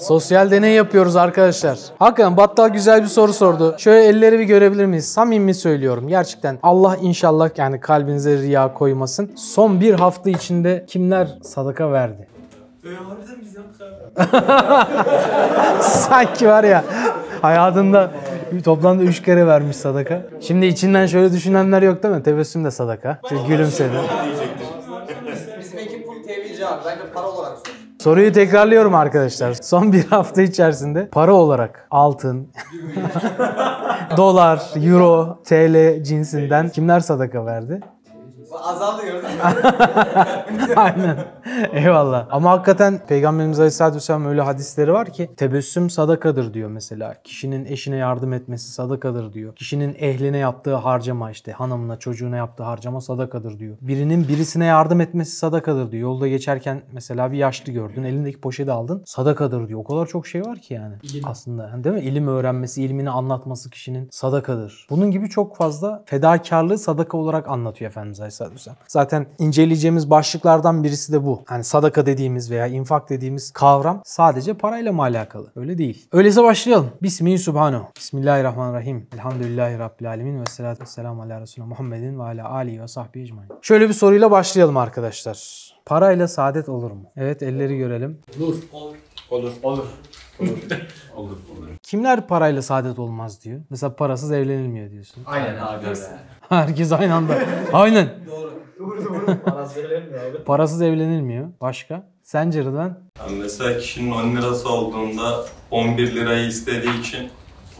Sosyal deney yapıyoruz arkadaşlar. Hakan Battal güzel bir soru sordu. Şöyle elleri bir görebilir miyiz? Samimi söylüyorum. Gerçekten Allah inşallah yani kalbinize riya koymasın. Son bir hafta içinde kimler sadaka verdi? Sanki var ya hayatında toplamda 3 kere vermiş sadaka. Şimdi içinden şöyle düşünenler yok değil mi? Tebessüm de sadaka. Çünkü gülümsedi. Bizim ekip full TV cevap. Ben de para olarak sordum. Soruyu tekrarlıyorum arkadaşlar. Son bir hafta içerisinde para olarak altın, dolar, euro, TL cinsinden kimler sadaka verdi? Azalıyor. Aynen. Eyvallah. Ama hakikaten Peygamberimiz Aleyhisselatü Vesselam öyle hadisleri var ki tebessüm sadakadır diyor mesela. Kişinin eşine yardım etmesi sadakadır diyor. Kişinin ehline yaptığı harcama işte hanımına çocuğuna yaptığı harcama sadakadır diyor. Birinin birisine yardım etmesi sadakadır diyor. Yolda geçerken mesela bir yaşlı gördün elindeki poşeti aldın sadakadır diyor. O kadar çok şey var ki yani. İlim. Aslında değil mi? İlim öğrenmesi, ilmini anlatması kişinin sadakadır. Bunun gibi çok fazla fedakarlığı sadaka olarak anlatıyor Efendimiz Aleyhisselatü. Zaten inceleyeceğimiz başlıklardan birisi de bu. Yani sadaka dediğimiz veya infak dediğimiz kavram sadece parayla mı alakalı? Öyle değil. Öyleyse başlayalım. Bismillahirrahmanirrahim. Bismillahirrahmanirrahim. Elhamdülillahi Rabbil Alemin ve salatu ve selamu ala Resulü Muhammedin ve ala alihi ve sahbihi ecmaîn. Şöyle bir soruyla başlayalım arkadaşlar. Parayla saadet olur mu? Evet elleri görelim. Olur. Olur. Olur. Olur. Kimler parayla saadet olmaz diyor? Mesela parasız evlenilmiyor diyorsun. Aynen abi. Herkes aynı anda. Aynen. Doğru. Parasız evlenilmiyor abi. Parasız evlenilmiyor. Başka? Sence Rıdvan? Yani mesela kişinin 10 lirası olduğunda 11 lirayı istediği için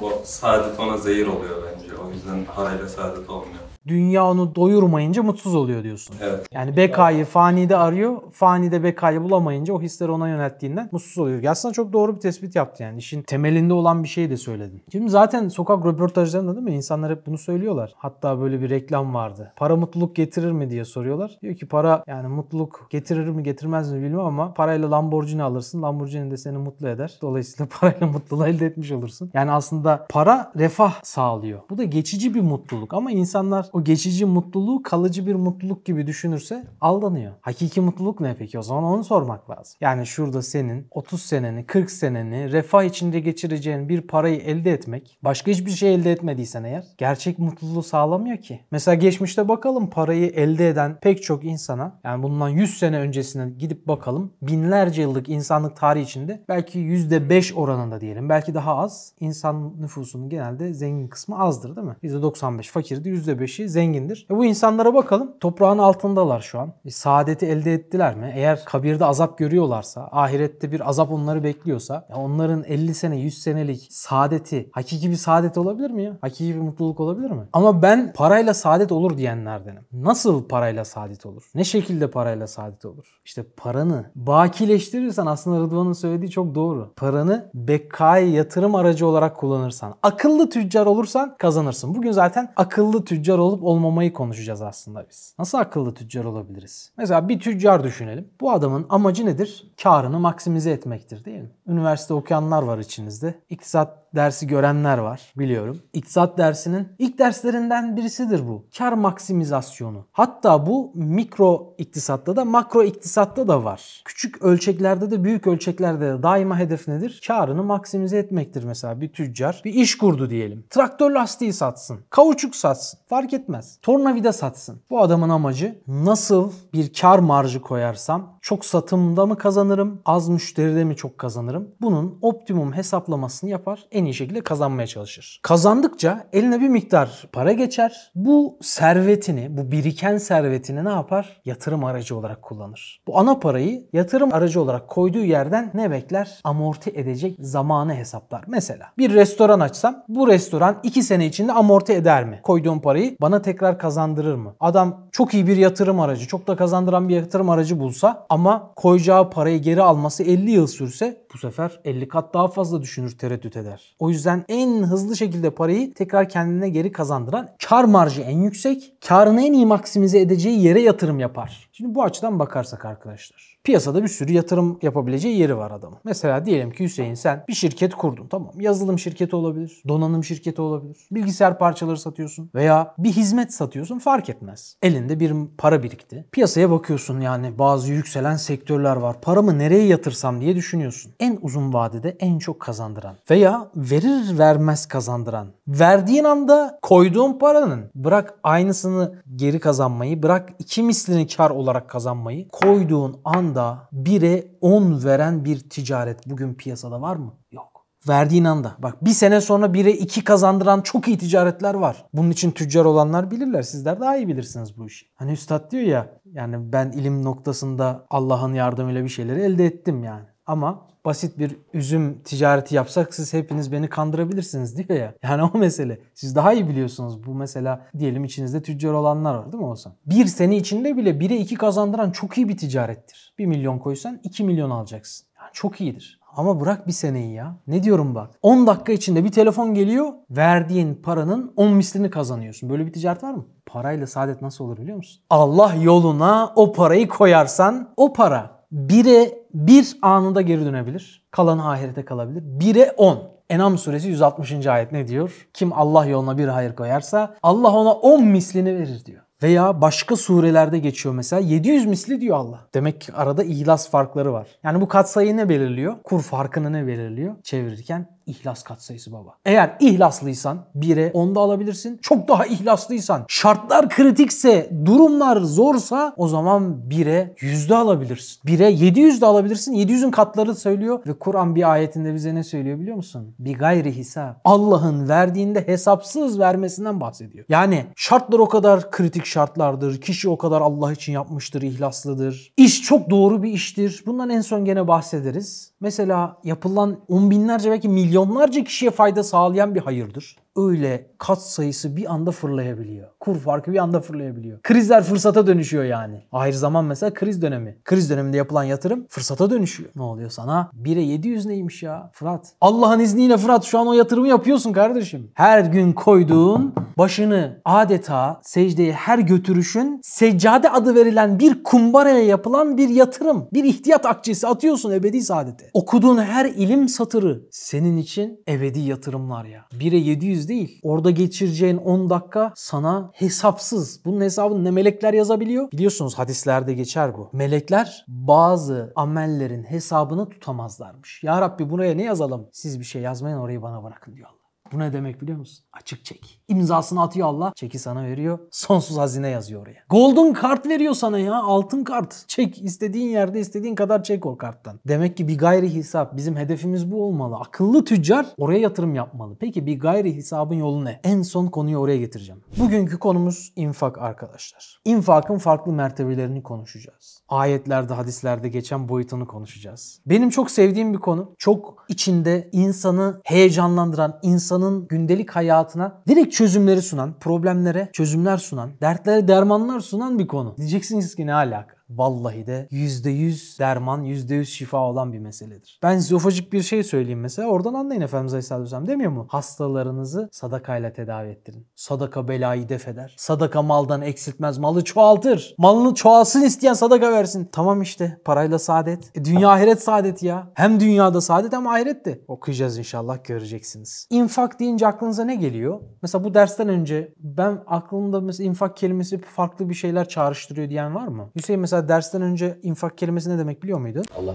o saadet ona zehir oluyor bence. O yüzden parayla saadet olmuyor. Dünya onu doyurmayınca mutsuz oluyor diyorsun. Evet. Yani bekayı fanide arıyor. Fanide bekayı bulamayınca o hisleri ona yönelttiğinden mutsuz oluyor. Aslında çok doğru bir tespit yaptı yani. İşin temelinde olan bir şeyi de söyledin. Şimdi zaten sokak röportajlarında değil mi? İnsanlar hep bunu söylüyorlar. Hatta böyle bir reklam vardı. Para mutluluk getirir mi diye soruyorlar. Diyor ki para yani mutluluk getirir mi getirmez mi bilmem ama parayla Lamborghini alırsın. Lamborghini de seni mutlu eder. Dolayısıyla parayla mutluluğu elde etmiş olursun. Yani aslında para refah sağlıyor. Bu da geçici bir mutluluk ama insanlar o geçici mutluluğu kalıcı bir mutluluk gibi düşünürse aldanıyor. Hakiki mutluluk ne peki? O zaman onu sormak lazım. Yani şurada senin 30 seneni, 40 seneni refah içinde geçireceğin bir parayı elde etmek, başka hiçbir şey elde etmediysen eğer, gerçek mutluluğu sağlamıyor ki. Mesela geçmişte bakalım parayı elde eden pek çok insana, yani bundan 100 sene öncesine gidip bakalım, binlerce yıllık insanlık tarihi içinde belki %5 oranında diyelim, belki daha az, insan nüfusunun genelde zengin kısmı azdır değil mi? %95 fakirdi, %5'i zengindir. Bu insanlara bakalım. Toprağın altındalar şu an. Saadeti elde ettiler mi? Eğer kabirde azap görüyorlarsa, ahirette bir azap onları bekliyorsa, onların 50 sene, 100 senelik saadeti hakiki bir saadet olabilir mi ya? Hakiki bir mutluluk olabilir mi? Ama ben parayla saadet olur diyenlerdenim. Nasıl parayla saadet olur? Ne şekilde parayla saadet olur? İşte paranı bakileştirirsen aslında Rıdvan'ın söylediği çok doğru. Paranı bekaya yatırım aracı olarak kullanırsan, akıllı tüccar olursan kazanırsın. Bugün zaten akıllı tüccar olup olmamayı konuşacağız aslında biz. Nasıl akıllı tüccar olabiliriz? Mesela bir tüccar düşünelim. Bu adamın amacı nedir? Karını maksimize etmektir değil mi? Üniversite okuyanlar var içinizde. İktisat dersi görenler var biliyorum. İktisat dersinin ilk derslerinden birisidir bu. Kar maksimizasyonu. Hatta bu mikro iktisatta da makro iktisatta da var. Küçük ölçeklerde de büyük ölçeklerde de daima hedef nedir? Karını maksimize etmektir mesela bir tüccar. Bir iş kurdu diyelim. Traktör lastiği satsın. Kauçuk satsın. Fark etmez. Tornavida satsın. Bu adamın amacı nasıl bir kar marjı koyarsam çok satımda mı kazanırım? Az müşteride mi çok kazanırım? Bunun optimum hesaplamasını yapar. En iyi şekilde kazanmaya çalışır. Kazandıkça eline bir miktar para geçer. Bu servetini, bu biriken servetini ne yapar? Yatırım aracı olarak kullanır. Bu ana parayı yatırım aracı olarak koyduğu yerden ne bekler? Amorti edecek zamanı hesaplar. Mesela bir restoran açsam bu restoran 2 sene içinde amorti eder mi? Koyduğum parayı bana tekrar kazandırır mı? Adam çok iyi bir yatırım aracı, çok da kazandıran bir yatırım aracı bulsa ama koyacağı parayı geri alması 50 yıl sürse bu sefer 50 kat daha fazla düşünür, tereddüt eder. O yüzden en hızlı şekilde parayı tekrar kendine geri kazandıran, kar marjı en yüksek, karını en iyi maksimize edeceği yere yatırım yapar. Şimdi bu açıdan bakarsak arkadaşlar piyasada bir sürü yatırım yapabileceği yeri var adamın. Mesela diyelim ki Hüseyin, sen bir şirket kurdun, tamam. Yazılım şirketi olabilir, donanım şirketi olabilir, bilgisayar parçaları satıyorsun veya bir hizmet satıyorsun, fark etmez. Elinde bir para birikti. Piyasaya bakıyorsun, yani bazı yükselen sektörler var. Paramı nereye yatırsam diye düşünüyorsun. En uzun vadede en çok kazandıran veya verir vermez kazandıran. Verdiğin anda koyduğun paranın, bırak aynısını geri kazanmayı, bırak iki mislini kar olarak kazanmayı, koyduğun anda 1'e 10 veren bir ticaret bugün piyasada var mı? Yok. Verdiğin anda. Bak, bir sene sonra 1'e 2 kazandıran çok iyi ticaretler var. Bunun için tüccar olanlar bilirler. Sizler daha iyi bilirsiniz bu işi. Hani üstad diyor ya, yani ben ilim noktasında Allah'ın yardımıyla bir şeyleri elde ettim yani. Ama basit bir üzüm ticareti yapsak siz hepiniz beni kandırabilirsiniz diyor ya. Yani o mesele. Siz daha iyi biliyorsunuz. Bu mesela diyelim içinizde tüccar olanlar var, değil mi Ozan? Bir sene içinde bile 1'e 2 kazandıran çok iyi bir ticarettir. 1 milyon koysan 2 milyon alacaksın. Yani çok iyidir. Ama bırak bir seneyi ya. Ne diyorum bak. 10 dakika içinde bir telefon geliyor. Verdiğin paranın 10 mislini kazanıyorsun. Böyle bir ticaret var mı? Parayla saadet nasıl olur biliyor musun? Allah yoluna o parayı koyarsan o para 1'e 1 anında geri dönebilir. Kalanı ahirete kalabilir. 1'e 10. Enam Suresi 160. ayet ne diyor? Kim Allah yoluna bir hayır koyarsa Allah ona 10 mislini verir diyor. Veya başka surelerde geçiyor mesela. 700 misli diyor Allah. Demek ki arada ihlas farkları var. Yani bu katsayı ne belirliyor? Kur farkını ne belirliyor? Çevirirken ihlas katsayısı baba. Eğer ihlaslıysan 1'e 10'da alabilirsin. Çok daha ihlaslıysan, şartlar kritikse, durumlar zorsa o zaman 1'e 100'de alabilirsin. 1'e 700'de alabilirsin. 700'ün katları söylüyor ve Kur'an bir ayetinde bize ne söylüyor biliyor musun? Bi gayri hisab. Allah'ın verdiğinde hesapsız vermesinden bahsediyor. Yani şartlar o kadar kritik şartlardır. Kişi o kadar Allah için yapmıştır, ihlaslıdır. İş çok doğru bir iştir. Bundan en son gene bahsederiz. Mesela yapılan on binlerce, belki milyonlarca kişiye fayda sağlayan bir hayırdır. Öyle kat sayısı bir anda fırlayabiliyor. Kur farkı bir anda fırlayabiliyor. Krizler fırsata dönüşüyor yani. Ahir zaman mesela kriz dönemi. Kriz döneminde yapılan yatırım fırsata dönüşüyor. Ne oluyor sana? 1'e 700 neymiş ya Fırat? Allah'ın izniyle Fırat şu an o yatırımı yapıyorsun kardeşim. Her gün koyduğun, başını adeta secdeye her götürüşün, seccade adı verilen bir kumbaraya yapılan bir yatırım. Bir ihtiyat akçesi atıyorsun ebedi saadete. Okuduğun her ilim satırı senin için ebedi yatırımlar ya. 1'e 700 değil. Orada geçireceğin 10 dakika sana hesapsız. Bunun hesabını ne melekler yazabiliyor? Biliyorsunuz hadislerde geçer bu. Melekler bazı amellerin hesabını tutamazlarmış. Ya Rabbi buraya ne yazalım? Siz bir şey yazmayın, orayı bana bırakın diyor Allah. Bu ne demek biliyor musun? Açık çek. İmzasını atıyor Allah. Çeki sana veriyor. Sonsuz hazine yazıyor oraya. Golden kart veriyor sana ya. Altın kart. Çek. İstediğin yerde istediğin kadar çek o karttan. Demek ki bir gayri hesap. Bizim hedefimiz bu olmalı. Akıllı tüccar oraya yatırım yapmalı. Peki bir gayri hesabın yolu ne? En son konuyu oraya getireceğim. Bugünkü konumuz infak arkadaşlar. İnfakın farklı mertebelerini konuşacağız. Ayetlerde, hadislerde geçen boyutunu konuşacağız. Benim çok sevdiğim bir konu. Çok içinde insanı heyecanlandıran, insanın gündelik hayatına direkt çözümleri sunan, problemlere çözümler sunan, dertlere dermanlar sunan bir konu. Diyeceksiniz ki ne alaka? Vallahi de %100 derman, %100 şifa olan bir meseledir. Ben size ufacık bir şey söyleyeyim mesela. Oradan anlayın Efendimiz Aleyhisselatü Vesselam demiyor mu? Hastalarınızı sadakayla tedavi ettirin. Sadaka belayı def eder. Sadaka maldan eksiltmez. Malı çoğaltır. Malını çoğalsın isteyen sadaka versin. Tamam işte. Parayla saadet. Dünya ahiret saadeti ya. Hem dünyada saadet hem ahirette. Okuyacağız inşallah, göreceksiniz. İnfak deyince aklınıza ne geliyor? Mesela bu dersten önce ben aklımda mesela infak kelimesi farklı bir şeyler çağrıştırıyor diyen var mı? Hüseyin mesela dersten önce infak kelimesi ne demek biliyor muydun? Allah Allah.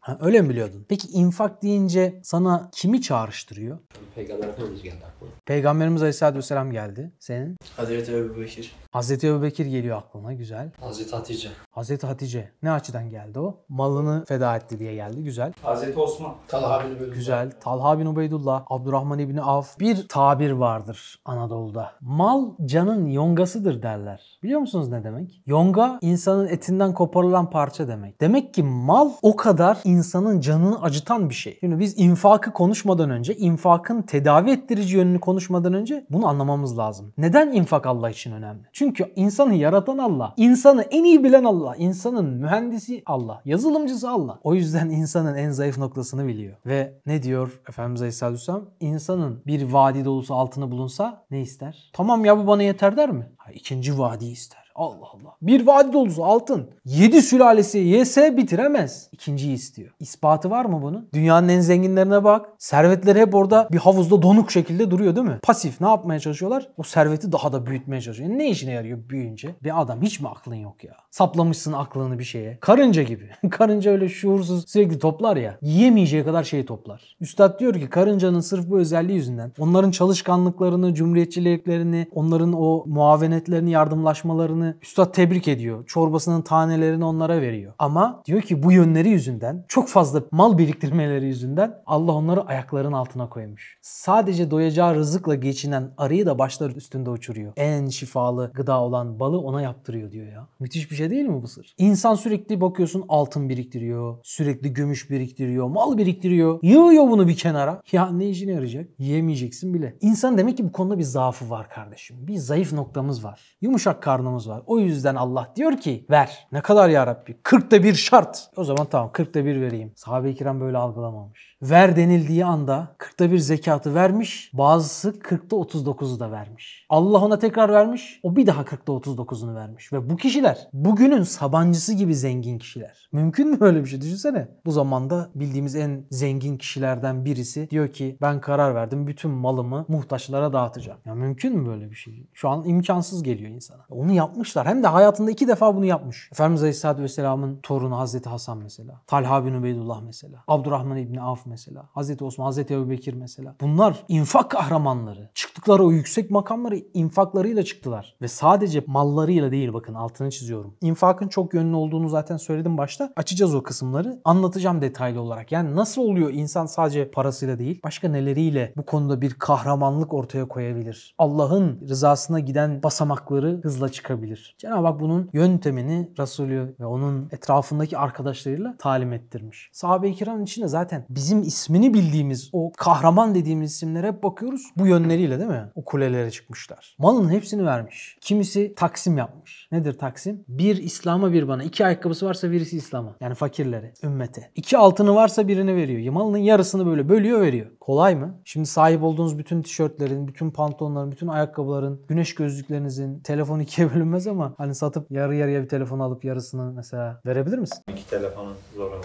Ha, öyle mi biliyordun? Peki infak deyince sana kimi çağrıştırıyor? Peygamber Efendimiz geldi aklıma. Peygamberimiz Aleyhisselatü Vesselam geldi. Senin? Hazreti Ebu Bekir. Hazreti Ebu Bekir geliyor aklına. Güzel. Hazreti Hatice. Hazreti Hatice. Ne açıdan geldi o? Malını feda etti diye geldi. Güzel. Hazreti Osman. Talha bin Ubeydullah. Güzel. Talha bin Ubeydullah. Abdurrahman İbni Avf. Bir tabir vardır Anadolu'da. Mal canın yongasıdır derler. Biliyor musunuz ne demek? Yonga insanın etinden koparılan parça demek. Demek ki mal o kadar insanın canını acıtan bir şey. Şimdi biz infakı konuşmadan önce, infakın tedavi ettirici yönünü konuşmadan önce bunu anlamamız lazım. Neden infak Allah için önemli? Çünkü insanı yaratan Allah, insanı en iyi bilen Allah, insanın mühendisi Allah, yazılımcısı Allah. O yüzden insanın en zayıf noktasını biliyor. Ve ne diyor Efendimiz Aleyhisselatü Vesselam? İnsanın bir vadi dolusu altını bulunsa ne ister? Tamam ya bu bana yeter der mi? Ha, ikinci vadiyi ister. Allah Allah. Bir vadi dolusu altın. 7 sülalesi yese bitiremez. İkinciyi istiyor. İspatı var mı bunun? Dünyanın en zenginlerine bak. Servetleri hep orada bir havuzda donuk şekilde duruyor değil mi? Pasif. Ne yapmaya çalışıyorlar? O serveti daha da büyütmeye çalışıyor. Ne işine yarıyor büyüyünce? Bir adam hiç mi aklın yok ya? Saplamışsın aklını bir şeye. Karınca gibi. Karınca öyle şuursuz sürekli toplar ya. Yiyemeyeceği kadar şeyi toplar. Üstad diyor ki karıncanın sırf bu özelliği yüzünden onların çalışkanlıklarını, cumhuriyetçiliklerini, onların o muavenetlerini, yardımlaşmalarını üstad tebrik ediyor. Çorbasının tanelerini onlara veriyor. Ama diyor ki bu yönleri yüzünden, çok fazla mal biriktirmeleri yüzünden Allah onları ayaklarının altına koymuş. Sadece doyacağı rızıkla geçinen arıyı da başları üstünde uçuruyor. En şifalı gıda olan balı ona yaptırıyor diyor ya. Müthiş bir şey değil mi bu sır? İnsan sürekli bakıyorsun altın biriktiriyor, sürekli gümüş biriktiriyor, mal biriktiriyor. Yığıyor bunu bir kenara. Ya ne işine yarayacak? Yiyemeyeceksin bile. İnsan demek ki bu konuda bir zaafı var kardeşim. Bir zayıf noktamız var. Yumuşak karnımız var. O yüzden Allah diyor ki ver. Ne kadar ya Rabbi? 40'ta 1 şart. O zaman tamam 40'ta 1 vereyim. Sahabe-i kiram böyle algılamamış. Ver denildiği anda 40'ta 1 zekatı vermiş. Bazısı 40'ta 39'u da vermiş. Allah ona tekrar vermiş. O bir daha 40'ta 39'unu vermiş. Ve bu kişiler bugünün Sabancısı gibi zengin kişiler. Mümkün mü öyle bir şey? Düşünsene. Bu zamanda bildiğimiz en zengin kişilerden birisi diyor ki ben karar verdim. Bütün malımı muhtaçlara dağıtacağım. Ya mümkün mü böyle bir şey? Şu an imkansız geliyor insana. Onu yapmışlar. Hem de hayatında 2 defa bunu yapmış. Efendimiz Aleyhisselatü Vesselam'ın torunu Hazreti Hasan mesela. Talha bin Ubeydullah mesela. Abdurrahman İbni Avf mesela. Hazreti Osman, Hazreti Ebu Bekir mesela. Bunlar infak kahramanları. Çıktıkları o yüksek makamları infaklarıyla çıktılar. Ve sadece mallarıyla değil, bakın altını çiziyorum. İnfakın çok yönlü olduğunu zaten söyledim başta. Açacağız o kısımları. Anlatacağım detaylı olarak. Yani nasıl oluyor insan sadece parasıyla değil, başka neleriyle bu konuda bir kahramanlık ortaya koyabilir. Allah'ın rızasına giden basamakları hızla çıkabilir. Cenab-ı Hak bunun yöntemini Resulü ve onun etrafındaki arkadaşlarıyla talim ettirmiş. Sahabe-i kiramın içinde zaten bizim ismini bildiğimiz o kahraman dediğimiz isimlere hep bakıyoruz. Bu yönleriyle değil mi? O kulelere çıkmışlar. Malın hepsini vermiş. Kimisi taksim yapmış. Nedir taksim? Bir İslam'a bir bana. 2 ayakkabısı varsa birisi İslam'a. Yani fakirlere, ümmete. 2 altını varsa birini veriyor. Malının yarısını böyle bölüyor veriyor. Kolay mı? Şimdi sahip olduğunuz bütün tişörtlerin, bütün pantolonların, bütün ayakkabıların, güneş gözlüklerinizin, telefon 2'ye bölünmez ama hani satıp yarı yarıya bir telefon alıp yarısını mesela verebilir misin? 2 telefonu zor olur.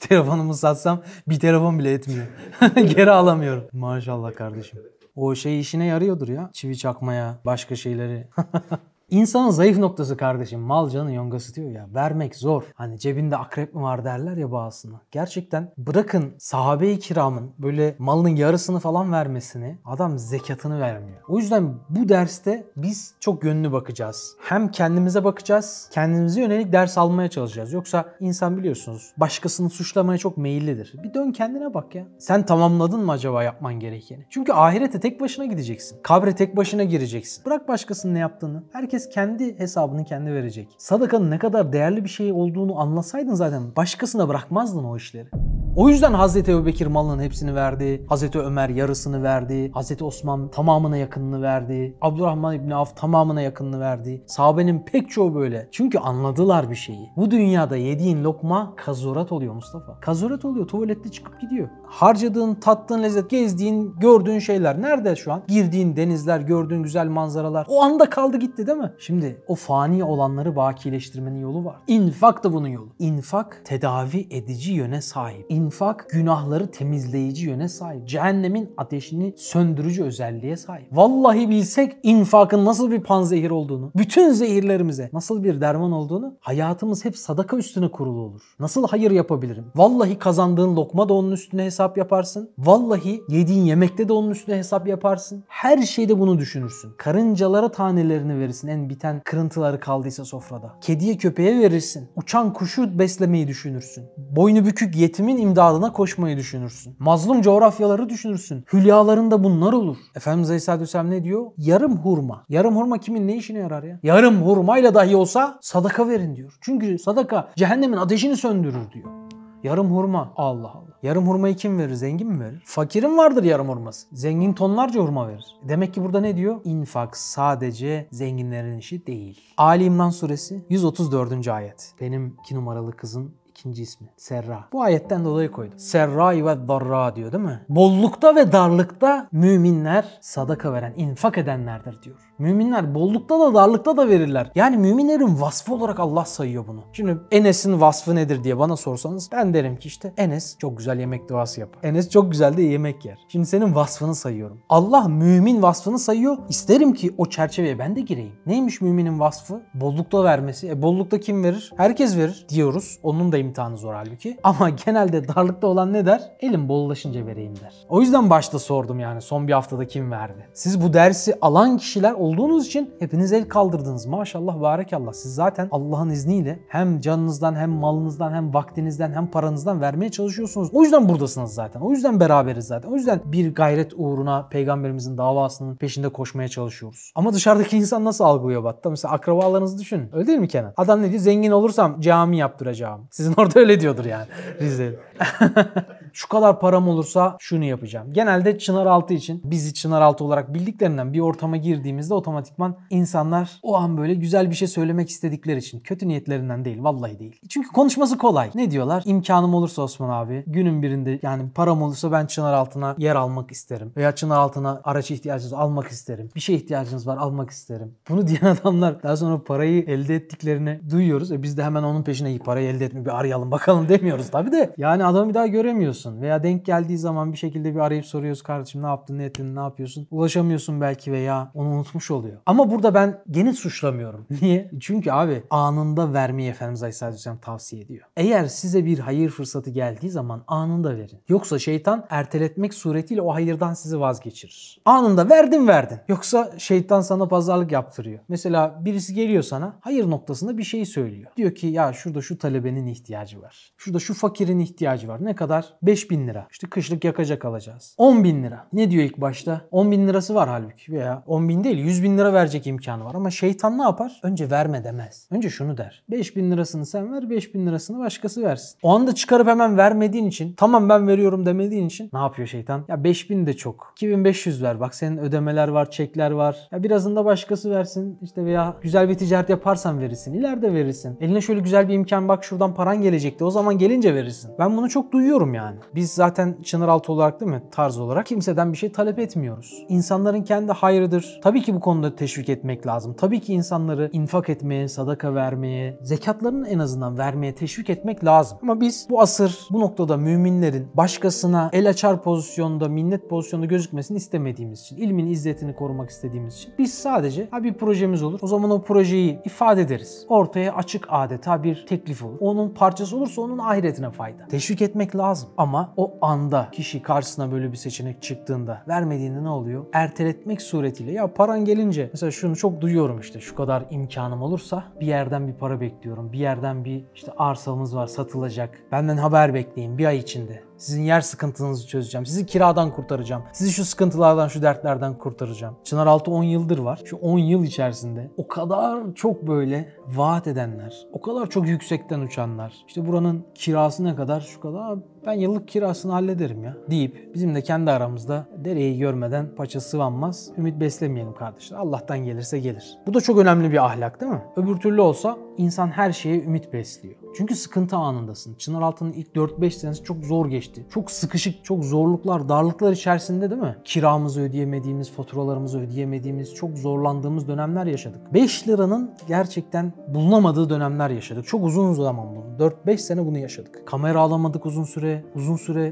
Telefonumu satsam bir telefon bile etmiyor. Geri alamıyorum. Maşallah kardeşim. O şey işine yarıyordur ya. Çivi çakmaya, başka şeyleri. İnsanın zayıf noktası kardeşim. Mal canın yongası diyor ya. Vermek zor. Hani cebinde akrep mi var derler ya bazısına. Gerçekten bırakın sahabe-i kiramın böyle malının yarısını falan vermesini, adam zekatını vermiyor. O yüzden bu derste biz çok yönlü bakacağız. Hem kendimize bakacağız, kendimize yönelik ders almaya çalışacağız. Yoksa insan biliyorsunuz başkasını suçlamaya çok meyillidir. Bir dön kendine bak ya. Sen tamamladın mı acaba yapman gerekeni? Çünkü ahirete tek başına gideceksin. Kabre tek başına gireceksin. Bırak başkasının ne yaptığını. Herkes kendi hesabını kendi verecek. Sadakanın ne kadar değerli bir şey olduğunu anlasaydın zaten başkasına bırakmazdın o işleri. O yüzden Hazreti Ebu Bekir malının hepsini verdi. Hazreti Ömer yarısını verdi. Hazreti Osman tamamına yakınını verdi. Abdurrahman İbni Avf tamamına yakınını verdi. Sahabenin pek çoğu böyle. Çünkü anladılar bir şeyi. Bu dünyada yediğin lokma kazurat oluyor Mustafa. Kazurat oluyor. Tuvalette çıkıp gidiyor. Harcadığın, tattığın lezzet, gezdiğin, gördüğün şeyler nerede şu an? Girdiğin denizler, gördüğün güzel manzaralar. O anda kaldı gitti değil mi? Şimdi o fani olanları bakileştirmenin yolu var. İnfak da bunun yolu. İnfak tedavi edici yöne sahip. İnfak günahları temizleyici yöne sahip. Cehennemin ateşini söndürücü özelliğe sahip. Vallahi bilsek infakın nasıl bir panzehir olduğunu, bütün zehirlerimize nasıl bir derman olduğunu, hayatımız hep sadaka üstüne kurulu olur. Nasıl hayır yapabilirim? Vallahi kazandığın lokma da onun üstüne hesap yaparsın. Vallahi yediğin yemekte de onun üstüne hesap yaparsın. Her şeyde bunu düşünürsün. Karıncalara tanelerini verirsin, en biten kırıntıları kaldıysa sofrada. Kediye köpeğe verirsin. Uçan kuşu beslemeyi düşünürsün. Boynu bükük yetimin imdadına koşmayı düşünürsün. Mazlum coğrafyaları düşünürsün. Hülyalarında bunlar olur. Efendimiz Aleyhisselatü Vesselam ne diyor? Yarım hurma. Yarım hurma kimin ne işine yarar ya? Yarım hurmayla dahi olsa sadaka verin diyor. Çünkü sadaka cehennemin ateşini söndürür diyor. Yarım hurma. Allah Allah. Yarım hurmayı kim verir? Zengin mi verir? Fakirin vardır yarım hurması. Zengin tonlarca hurma verir. Demek ki burada ne diyor? İnfak sadece zenginlerin işi değil. Ali İmran Suresi 134. ayet. Benim 2 numaralı kızın İkinci ismi Serra. Bu ayetten dolayı koydum. Serra ve darra diyor değil mi? Bollukta ve darlıkta müminler sadaka veren, infak edenlerdir diyor. Müminler bollukta da darlıkta da verirler. Yani müminlerin vasfı olarak Allah sayıyor bunu. Şimdi Enes'in vasfı nedir diye bana sorsanız ben derim ki işte Enes çok güzel yemek duası yapar. Enes çok güzel de yemek yer. Şimdi senin vasfını sayıyorum. Allah mümin vasfını sayıyor. İsterim ki o çerçeveye ben de gireyim. Neymiş müminin vasfı? Bollukta vermesi. Bollukta kim verir? Herkes verir diyoruz. Onun da imtihanı zor halbuki. Ama genelde darlıkta olan ne der? Elim bollaşınca vereyim der. O yüzden başta sordum yani son bir haftada kim verdi? Siz bu dersi alan kişiler olduğunuz için hepiniz el kaldırdınız. Maşallah, barakallah. Siz zaten Allah'ın izniyle hem canınızdan hem malınızdan hem vaktinizden hem paranızdan vermeye çalışıyorsunuz. O yüzden buradasınız zaten. O yüzden beraberiz zaten. O yüzden bir gayret uğruna Peygamberimizin davasının peşinde koşmaya çalışıyoruz. Ama dışarıdaki insan nasıl algılıyor battı? Mesela akrabalarınızı düşünün. Öyle değil mi Kenan? Adam ne diyor? Zengin olursam cami yaptıracağım. Sizin orada öyle diyordur yani. Rize'li. Şu kadar param olursa şunu yapacağım. Genelde Çınaraltı için bizi Çınaraltı olarak bildiklerinden bir ortama girdiğimizde otomatikman insanlar o an böyle güzel bir şey söylemek istedikleri için, kötü niyetlerinden değil, vallahi değil. Çünkü konuşması kolay. Ne diyorlar? İmkanım olursa Osman abi, günün birinde yani param olursa ben Çınaraltı'na yer almak isterim. Veya Çınaraltı'na araç ihtiyacınız almak isterim. Bir şeye ihtiyacınız var almak isterim. Bunu diyen adamlar daha sonra parayı elde ettiklerini duyuyoruz. Biz de hemen onun peşine iyi parayı elde etme bir arayalım bakalım demiyoruz tabii de. Yani adamı bir daha göremiyorsun. Veya denk geldiği zaman bir şekilde bir arayıp soruyoruz kardeşim ne yaptın, ne ettin, ne yapıyorsun? Ulaşamıyorsun belki veya onu unutmuş oluyor. Ama burada ben gene suçlamıyorum. Niye? Çünkü abi anında vermeyi Efendimiz Aleyhisselam tavsiye ediyor. Eğer size bir hayır fırsatı geldiği zaman anında verin. Yoksa şeytan erteletmek suretiyle o hayırdan sizi vazgeçirir. Anında verdin. Yoksa şeytan sana pazarlık yaptırıyor. Mesela birisi geliyor sana hayır noktasında bir şey söylüyor. Diyor ki ya şurada şu talebenin ihtiyacı var. Şurada şu fakirin ihtiyacı var. Ne kadar? 5.000 lira. İşte kışlık yakacak alacağız. 10.000 lira. Ne diyor ilk başta? 10.000 lirası var halbuki veya 10.000 değil 100.000 lira verecek imkanı var ama şeytan ne yapar? Önce verme demez. Önce şunu der. 5.000 lirasını sen ver, 5.000 lirasını başkası versin. O anda çıkarıp hemen vermediğin için, tamam ben veriyorum demediğin için ne yapıyor şeytan? Ya 5.000 de çok. 2.500 ver. Bak senin ödemeler var, çekler var. Ya birazını da başkası versin. İşte veya güzel bir ticaret yaparsan verirsin. İleride verirsin. Eline şöyle güzel bir imkan, bak şuradan paran gelecekti. O zaman gelince verirsin. Ben bunu çok duyuyorum yani. Biz zaten Çınaraltı olarak değil mi, tarz olarak kimseden bir şey talep etmiyoruz. İnsanların kendi hayrıdır. Tabii ki bu konuda teşvik etmek lazım. Tabii ki insanları infak etmeye, sadaka vermeye, zekatlarını en azından vermeye teşvik etmek lazım. Ama biz bu asır bu noktada müminlerin başkasına el açar pozisyonda, minnet pozisyonda gözükmesini istemediğimiz için, ilmin izzetini korumak istediğimiz için biz sadece bir projemiz olur. O zaman o projeyi ifade ederiz. Ortaya açık adeta bir teklif olur. Onun parçası olursa onun ahiretine fayda. Teşvik etmek lazım. Ama o anda kişi karşısına böyle bir seçenek çıktığında vermediğinde ne oluyor? Erteletmek suretiyle ya paran gelince, mesela şunu çok duyuyorum işte şu kadar imkanım olursa bir yerden bir para bekliyorum. Bir yerden bir işte arsamız var satılacak. Benden haber bekleyin bir ay içinde. Sizin yer sıkıntınızı çözeceğim. Sizi kiradan kurtaracağım. Sizi şu sıkıntılardan, şu dertlerden kurtaracağım. Çınaraltı 10 yıldır var. Şu 10 yıl içerisinde o kadar çok böyle vaat edenler, o kadar çok yüksekten uçanlar, işte buranın kirasına kadar şu kadar, ben yıllık kirasını hallederim ya deyip bizim de kendi aramızda dereyi görmeden paça sıvanmaz. Ümit beslemeyelim kardeşler. Allah'tan gelirse gelir. Bu da çok önemli bir ahlak değil mi? Öbür türlü olsa insan her şeye ümit besliyor. Çünkü sıkıntı anındasın. Çınaraltı'nın ilk 4-5 senesi çok zor geçti. Çok sıkışık, çok zorluklar, darlıklar içerisinde değil mi? Kiramızı ödeyemediğimiz, faturalarımızı ödeyemediğimiz, çok zorlandığımız dönemler yaşadık. 5 liranın gerçekten bulunamadığı dönemler yaşadık. Çok uzun zaman bunu. 4-5 sene bunu yaşadık. Kamera alamadık uzun süre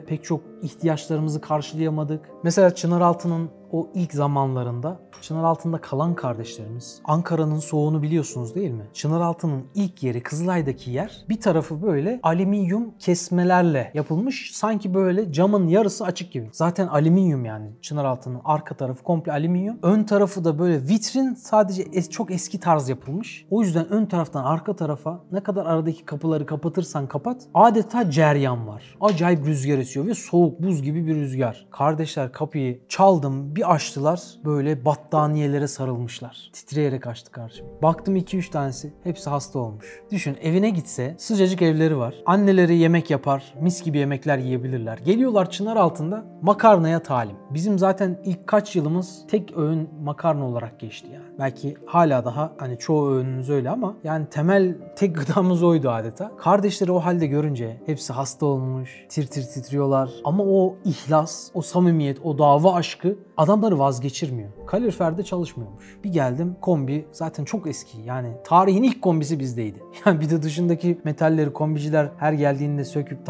pek çok ihtiyaçlarımızı karşılayamadık. Mesela Çınaraltı'nın o ilk zamanlarında Çınaraltı'nda kalan kardeşlerimiz, Ankara'nın soğuğunu biliyorsunuz değil mi? Çınaraltı'nın ilk yeri, Kızılay'daki yer, bir tarafı böyle alüminyum kesmelerle yapılmış. Sanki böyle camın yarısı açık gibi. Zaten alüminyum yani. Çınaraltı'nın arka tarafı komple alüminyum. Ön tarafı da böyle vitrin, sadece çok eski tarz yapılmış. O yüzden ön taraftan arka tarafa ne kadar aradaki kapıları kapatırsan kapat adeta ceryan var. Acayip rüzgar esiyor ve soğuk, buz gibi bir rüzgar. Kardeşler kapıyı çaldım, bir açtılar, böyle battaniyelere sarılmışlar. Titreyerek açtı karşıma. Baktım 2-3 tanesi hepsi hasta olmuş. Düşün, evine gitse sıcacık evleri var. Anneleri yemek yapar, mis gibi yemekler yiyebilirler. Geliyorlar Çınaraltı'nda makarnaya talim. Bizim zaten ilk kaç yılımız tek öğün makarna olarak geçti yani. Belki hala daha hani çoğu öğünümüz öyle ama yani temel tek gıdamız oydu adeta. Kardeşleri o halde görünce hepsi hasta olmuş, tir tir titriyorlar ama o ihlas, o samimiyet, o dava aşkı adamları vazgeçirmiyor. Kaloriferde çalışmıyormuş. Bir geldim, kombi zaten çok eski, yani tarihin ilk kombisi bizdeydi. Yani bir de dışındaki metalleri kombiciler her geldiğinde söküp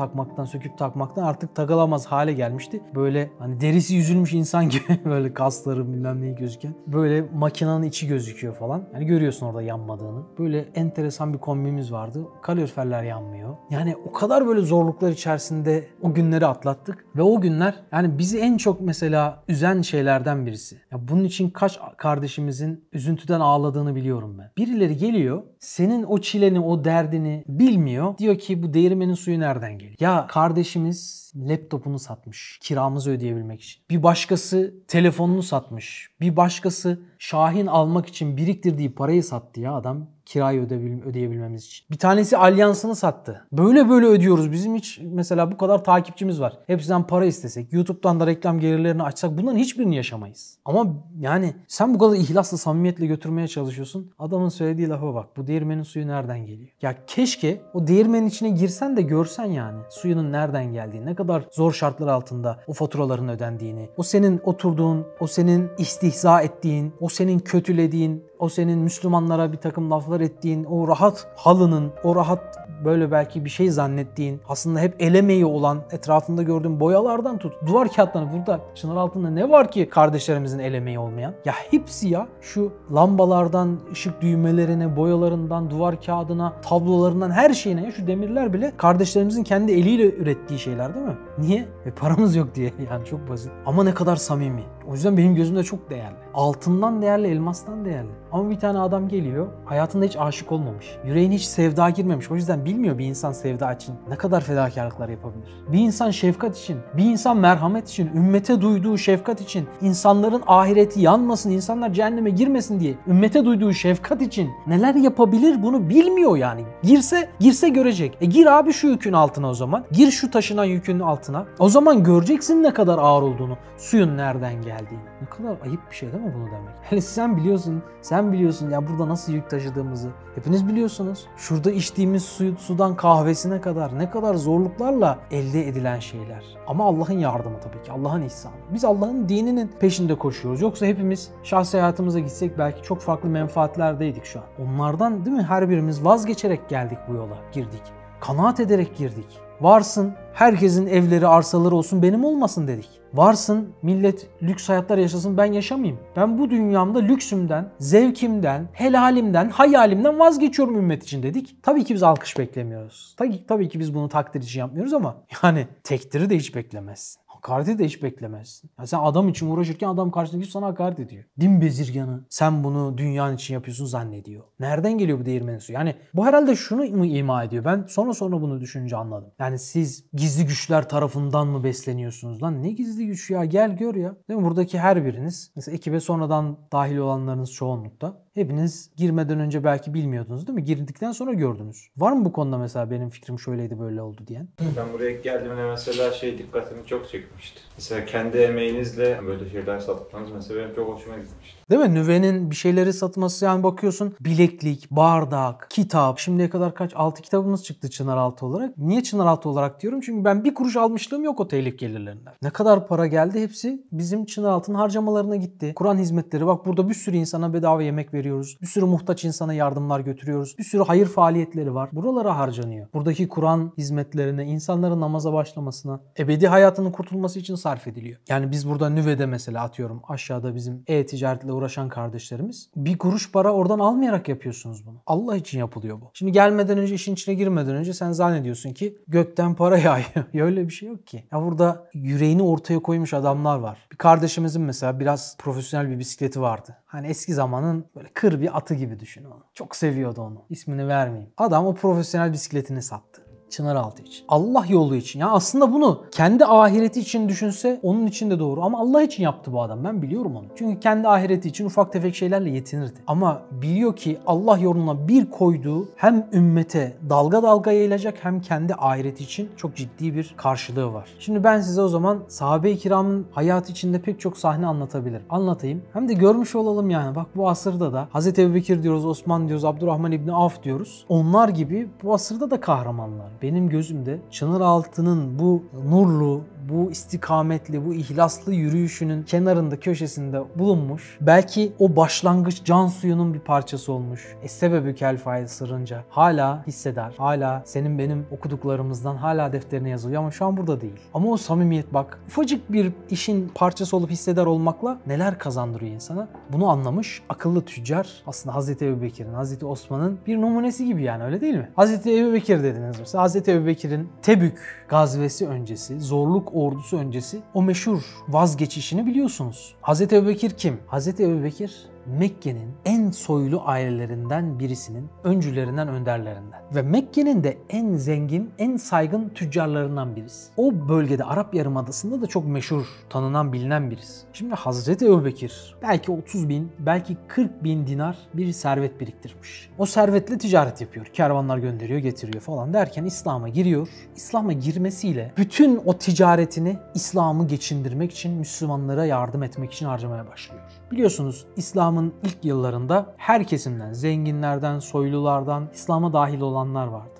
takmaktan artık takılamaz hale gelmişti. Böyle hani derisi yüzülmüş insan gibi böyle kasları bilmem neyi gözüken. Böyle makinenin içi gözüküyor falan. Yani görüyorsun orada yanmadığını. Böyle enteresan bir kombimiz vardı. Kaloriferler yanmıyor. Yani o kadar böyle zorluklar içerisinde o günleri atlattık ve o günler yani bizi en çok mesela üzen şeylerden birisi. Ya bunun için kaç kardeşimizin üzüntüden ağladığını biliyorum ben. Birileri geliyor, senin o çileni, o derdini bilmiyor. Diyor ki bu değirmenin suyu nereden geliyor? Ya kardeşimiz laptopunu satmış kiramızı ödeyebilmek için. Bir başkası telefonunu satmış. Bir başkası Şahin almak için biriktirdiği parayı sattı ya adam. Kirayı ödeyebilmemiz için. Bir tanesi alyansını sattı. Böyle böyle ödüyoruz. Bizim hiç mesela bu kadar takipçimiz var. Hepsinden para istesek, YouTube'dan da reklam gelirlerini açsak bunların hiçbirini yaşamayız. Ama yani sen bu kadar ihlasla, samimiyetle götürmeye çalışıyorsun. Adamın söylediği lafa bak. Bu değirmenin suyu nereden geliyor? Ya keşke o değirmenin içine girsen de görsen yani. Suyunun nereden geldiğini, ne kadar zor şartlar altında o faturaların ödendiğini, o senin oturduğun, o senin istihza ettiğin, o senin kötülediğin, o senin Müslümanlara bir takım laflar ettiğin, o rahat halının, o rahat böyle belki bir şey zannettiğin, aslında hep el emeği olan, etrafında gördüğün boyalardan tut, duvar kağıtlarını, burada çınar altında ne var ki kardeşlerimizin el emeği olmayan? Ya hepsi ya, şu lambalardan, ışık düğmelerine, boyalarından, duvar kağıdına, tablolarından, her şeyine, ya şu demirler bile kardeşlerimizin kendi eliyle ürettiği şeyler değil mi? Niye? Paramız yok diye, yani çok basit. Ama ne kadar samimi. O yüzden benim gözümde çok değerli. Altından değerli, elmastan değerli. Ama bir tane adam geliyor, hayatında hiç aşık olmamış. Yüreğine hiç sevda girmemiş. O yüzden bilmiyor bir insan sevda için ne kadar fedakarlıklar yapabilir. Bir insan şefkat için, bir insan merhamet için, ümmete duyduğu şefkat için, insanların ahireti yanmasın, insanlar cehenneme girmesin diye ümmete duyduğu şefkat için neler yapabilir bunu bilmiyor yani. Girse görecek. Gir abi şu yükün altına o zaman. Gir şu taşınan yükün altına. O zaman göreceksin ne kadar ağır olduğunu, suyun nereden geldiğini. Ne kadar ayıp bir şey değil mi bunu demek? Hele sen biliyorsun ya burada nasıl yük taşıdığımızı. Hepiniz biliyorsunuz. Şurada içtiğimiz sudan kahvesine kadar ne kadar zorluklarla elde edilen şeyler. Ama Allah'ın yardımı tabii ki. Allah'ın ihsanı. Biz Allah'ın dininin peşinde koşuyoruz. Yoksa hepimiz şahsi hayatımıza gitsek belki çok farklı menfaatlerdeydik şu an. Onlardan değil mi? Her birimiz vazgeçerek geldik bu yola. Girdik. Kanaat ederek girdik. Varsın herkesin evleri, arsaları olsun, benim olmasın dedik. Varsın millet lüks hayatlar yaşasın, ben yaşamayayım. Ben bu dünyamda lüksümden, zevkimden, helalimden, hayalimden vazgeçiyorum ümmet için dedik. Tabii ki biz alkış beklemiyoruz. Tabii ki biz bunu takdir için yapmıyoruz ama yani tekdiri de hiç beklemezsin. Hakareti de hiç beklemezsin. Ya sen adam için uğraşırken adam karşısındaki sana hakaret ediyor. Din bezirganı sen bunu dünyanın için yapıyorsun zannediyor. Nereden geliyor bu değirmenin suyu? Yani bu herhalde şunu mu ima ediyor? Ben sonra bunu düşünce anladım. Yani siz gizli güçler tarafından mı besleniyorsunuz? Lan ne gizli güç ya, gel gör ya. Değil mi? Buradaki her biriniz mesela ekibe sonradan dahil olanlarınız çoğunlukta. Hepiniz girmeden önce belki bilmiyordunuz değil mi? Girdikten sonra gördünüz. Var mı bu konuda mesela benim fikrim şöyleydi böyle oldu diyen? Ben buraya geldiğimde mesela dikkatimi çok çekmişti. Mesela kendi emeğinizle böyle şeyler satmanız mesela benim çok hoşuma gitmişti. Değil mi? Nüvenin bir şeyleri satması, yani bakıyorsun bileklik, bardak, kitap. Şimdiye kadar kaç? 6 kitabımız çıktı Çınaraltı olarak. Niye Çınaraltı olarak diyorum? Çünkü ben bir kuruş almışlığım yok o telif gelirlerinden. Ne kadar para geldi hepsi bizim Çınaraltı'nın harcamalarına gitti. Kur'an hizmetleri, bak burada bir sürü insana bedava yemek veriyor. Bir sürü muhtaç insana yardımlar götürüyoruz. Bir sürü hayır faaliyetleri var. Buralara harcanıyor. Buradaki Kur'an hizmetlerine, insanların namaza başlamasına, ebedi hayatının kurtulması için sarf ediliyor. Yani biz burada nüvede mesela atıyorum aşağıda bizim e-ticaretle uğraşan kardeşlerimiz. Bir kuruş para oradan almayarak yapıyorsunuz bunu. Allah için yapılıyor bu. Şimdi gelmeden önce, işin içine girmeden önce sen zannediyorsun ki gökten para yağıyor. Öyle bir şey yok ki. Ya burada yüreğini ortaya koymuş adamlar var. Bir kardeşimizin mesela biraz profesyonel bir bisikleti vardı. Hani eski zamanın böyle kır bir atı gibi düşün onu. Çok seviyordu onu. İsmini vermeyeyim. Adam o profesyonel bisikletini sattı. Çınaraltı için. Allah yolu için. Yani aslında bunu kendi ahireti için düşünse onun için de doğru. Ama Allah için yaptı bu adam. Ben biliyorum onu. Çünkü kendi ahireti için ufak tefek şeylerle yetinirdi. Ama biliyor ki Allah yoluna bir koyduğu hem ümmete dalga dalga yayılacak hem kendi ahireti için çok ciddi bir karşılığı var. Şimdi ben size o zaman sahabe-i kiramın hayatı içinde pek çok sahne anlatabilirim. Anlatayım. Hem de görmüş olalım yani. Bak bu asırda da Hazreti Ebu Bekir diyoruz, Osman diyoruz, Abdurrahman İbni Avf diyoruz. Onlar gibi bu asırda da kahramanlar. Benim gözümde Çınaraltı'nın bu nurlu, bu istikametli, bu ihlaslı yürüyüşünün kenarında, köşesinde bulunmuş. Belki o başlangıç can suyunun bir parçası olmuş. Sebebükel fail sırrınca hala hisseder. Hala senin benim okuduklarımızdan hala defterine yazılıyor ama şu an burada değil. Ama o samimiyet bak. Ufacık bir işin parçası olup hisseder olmakla neler kazandırıyor insana. Bunu anlamış akıllı tüccar aslında Hazreti Ebu Bekir'in, Hazreti Osman'ın bir numunesi gibi yani, öyle değil mi? Hazreti Ebu Bekir dediniz mesela. Hazreti Ebu Bekir'in Tebük gazvesi öncesi, zorluk ordusu öncesi o meşhur vazgeçişini biliyorsunuz. Hazreti Ebu Bekir kim? Hazreti Ebu Bekir Mekke'nin en soylu ailelerinden birisinin öncülerinden, önderlerinden. Ve Mekke'nin de en zengin, en saygın tüccarlarından birisi. O bölgede, Arap Yarımadası'nda da çok meşhur, tanınan, bilinen birisi. Şimdi Hazreti Ebu Bekir belki 30 bin, belki 40 bin dinar bir servet biriktirmiş. O servetle ticaret yapıyor. Kervanlar gönderiyor, getiriyor falan derken İslam'a giriyor. İslam'a girmesiyle bütün o ticaretini İslam'ı geçindirmek için, Müslümanlara yardım etmek için harcamaya başlıyor. Biliyorsunuz İslam ilk yıllarında her kesimden, zenginlerden, soylulardan İslam'a dahil olanlar vardı.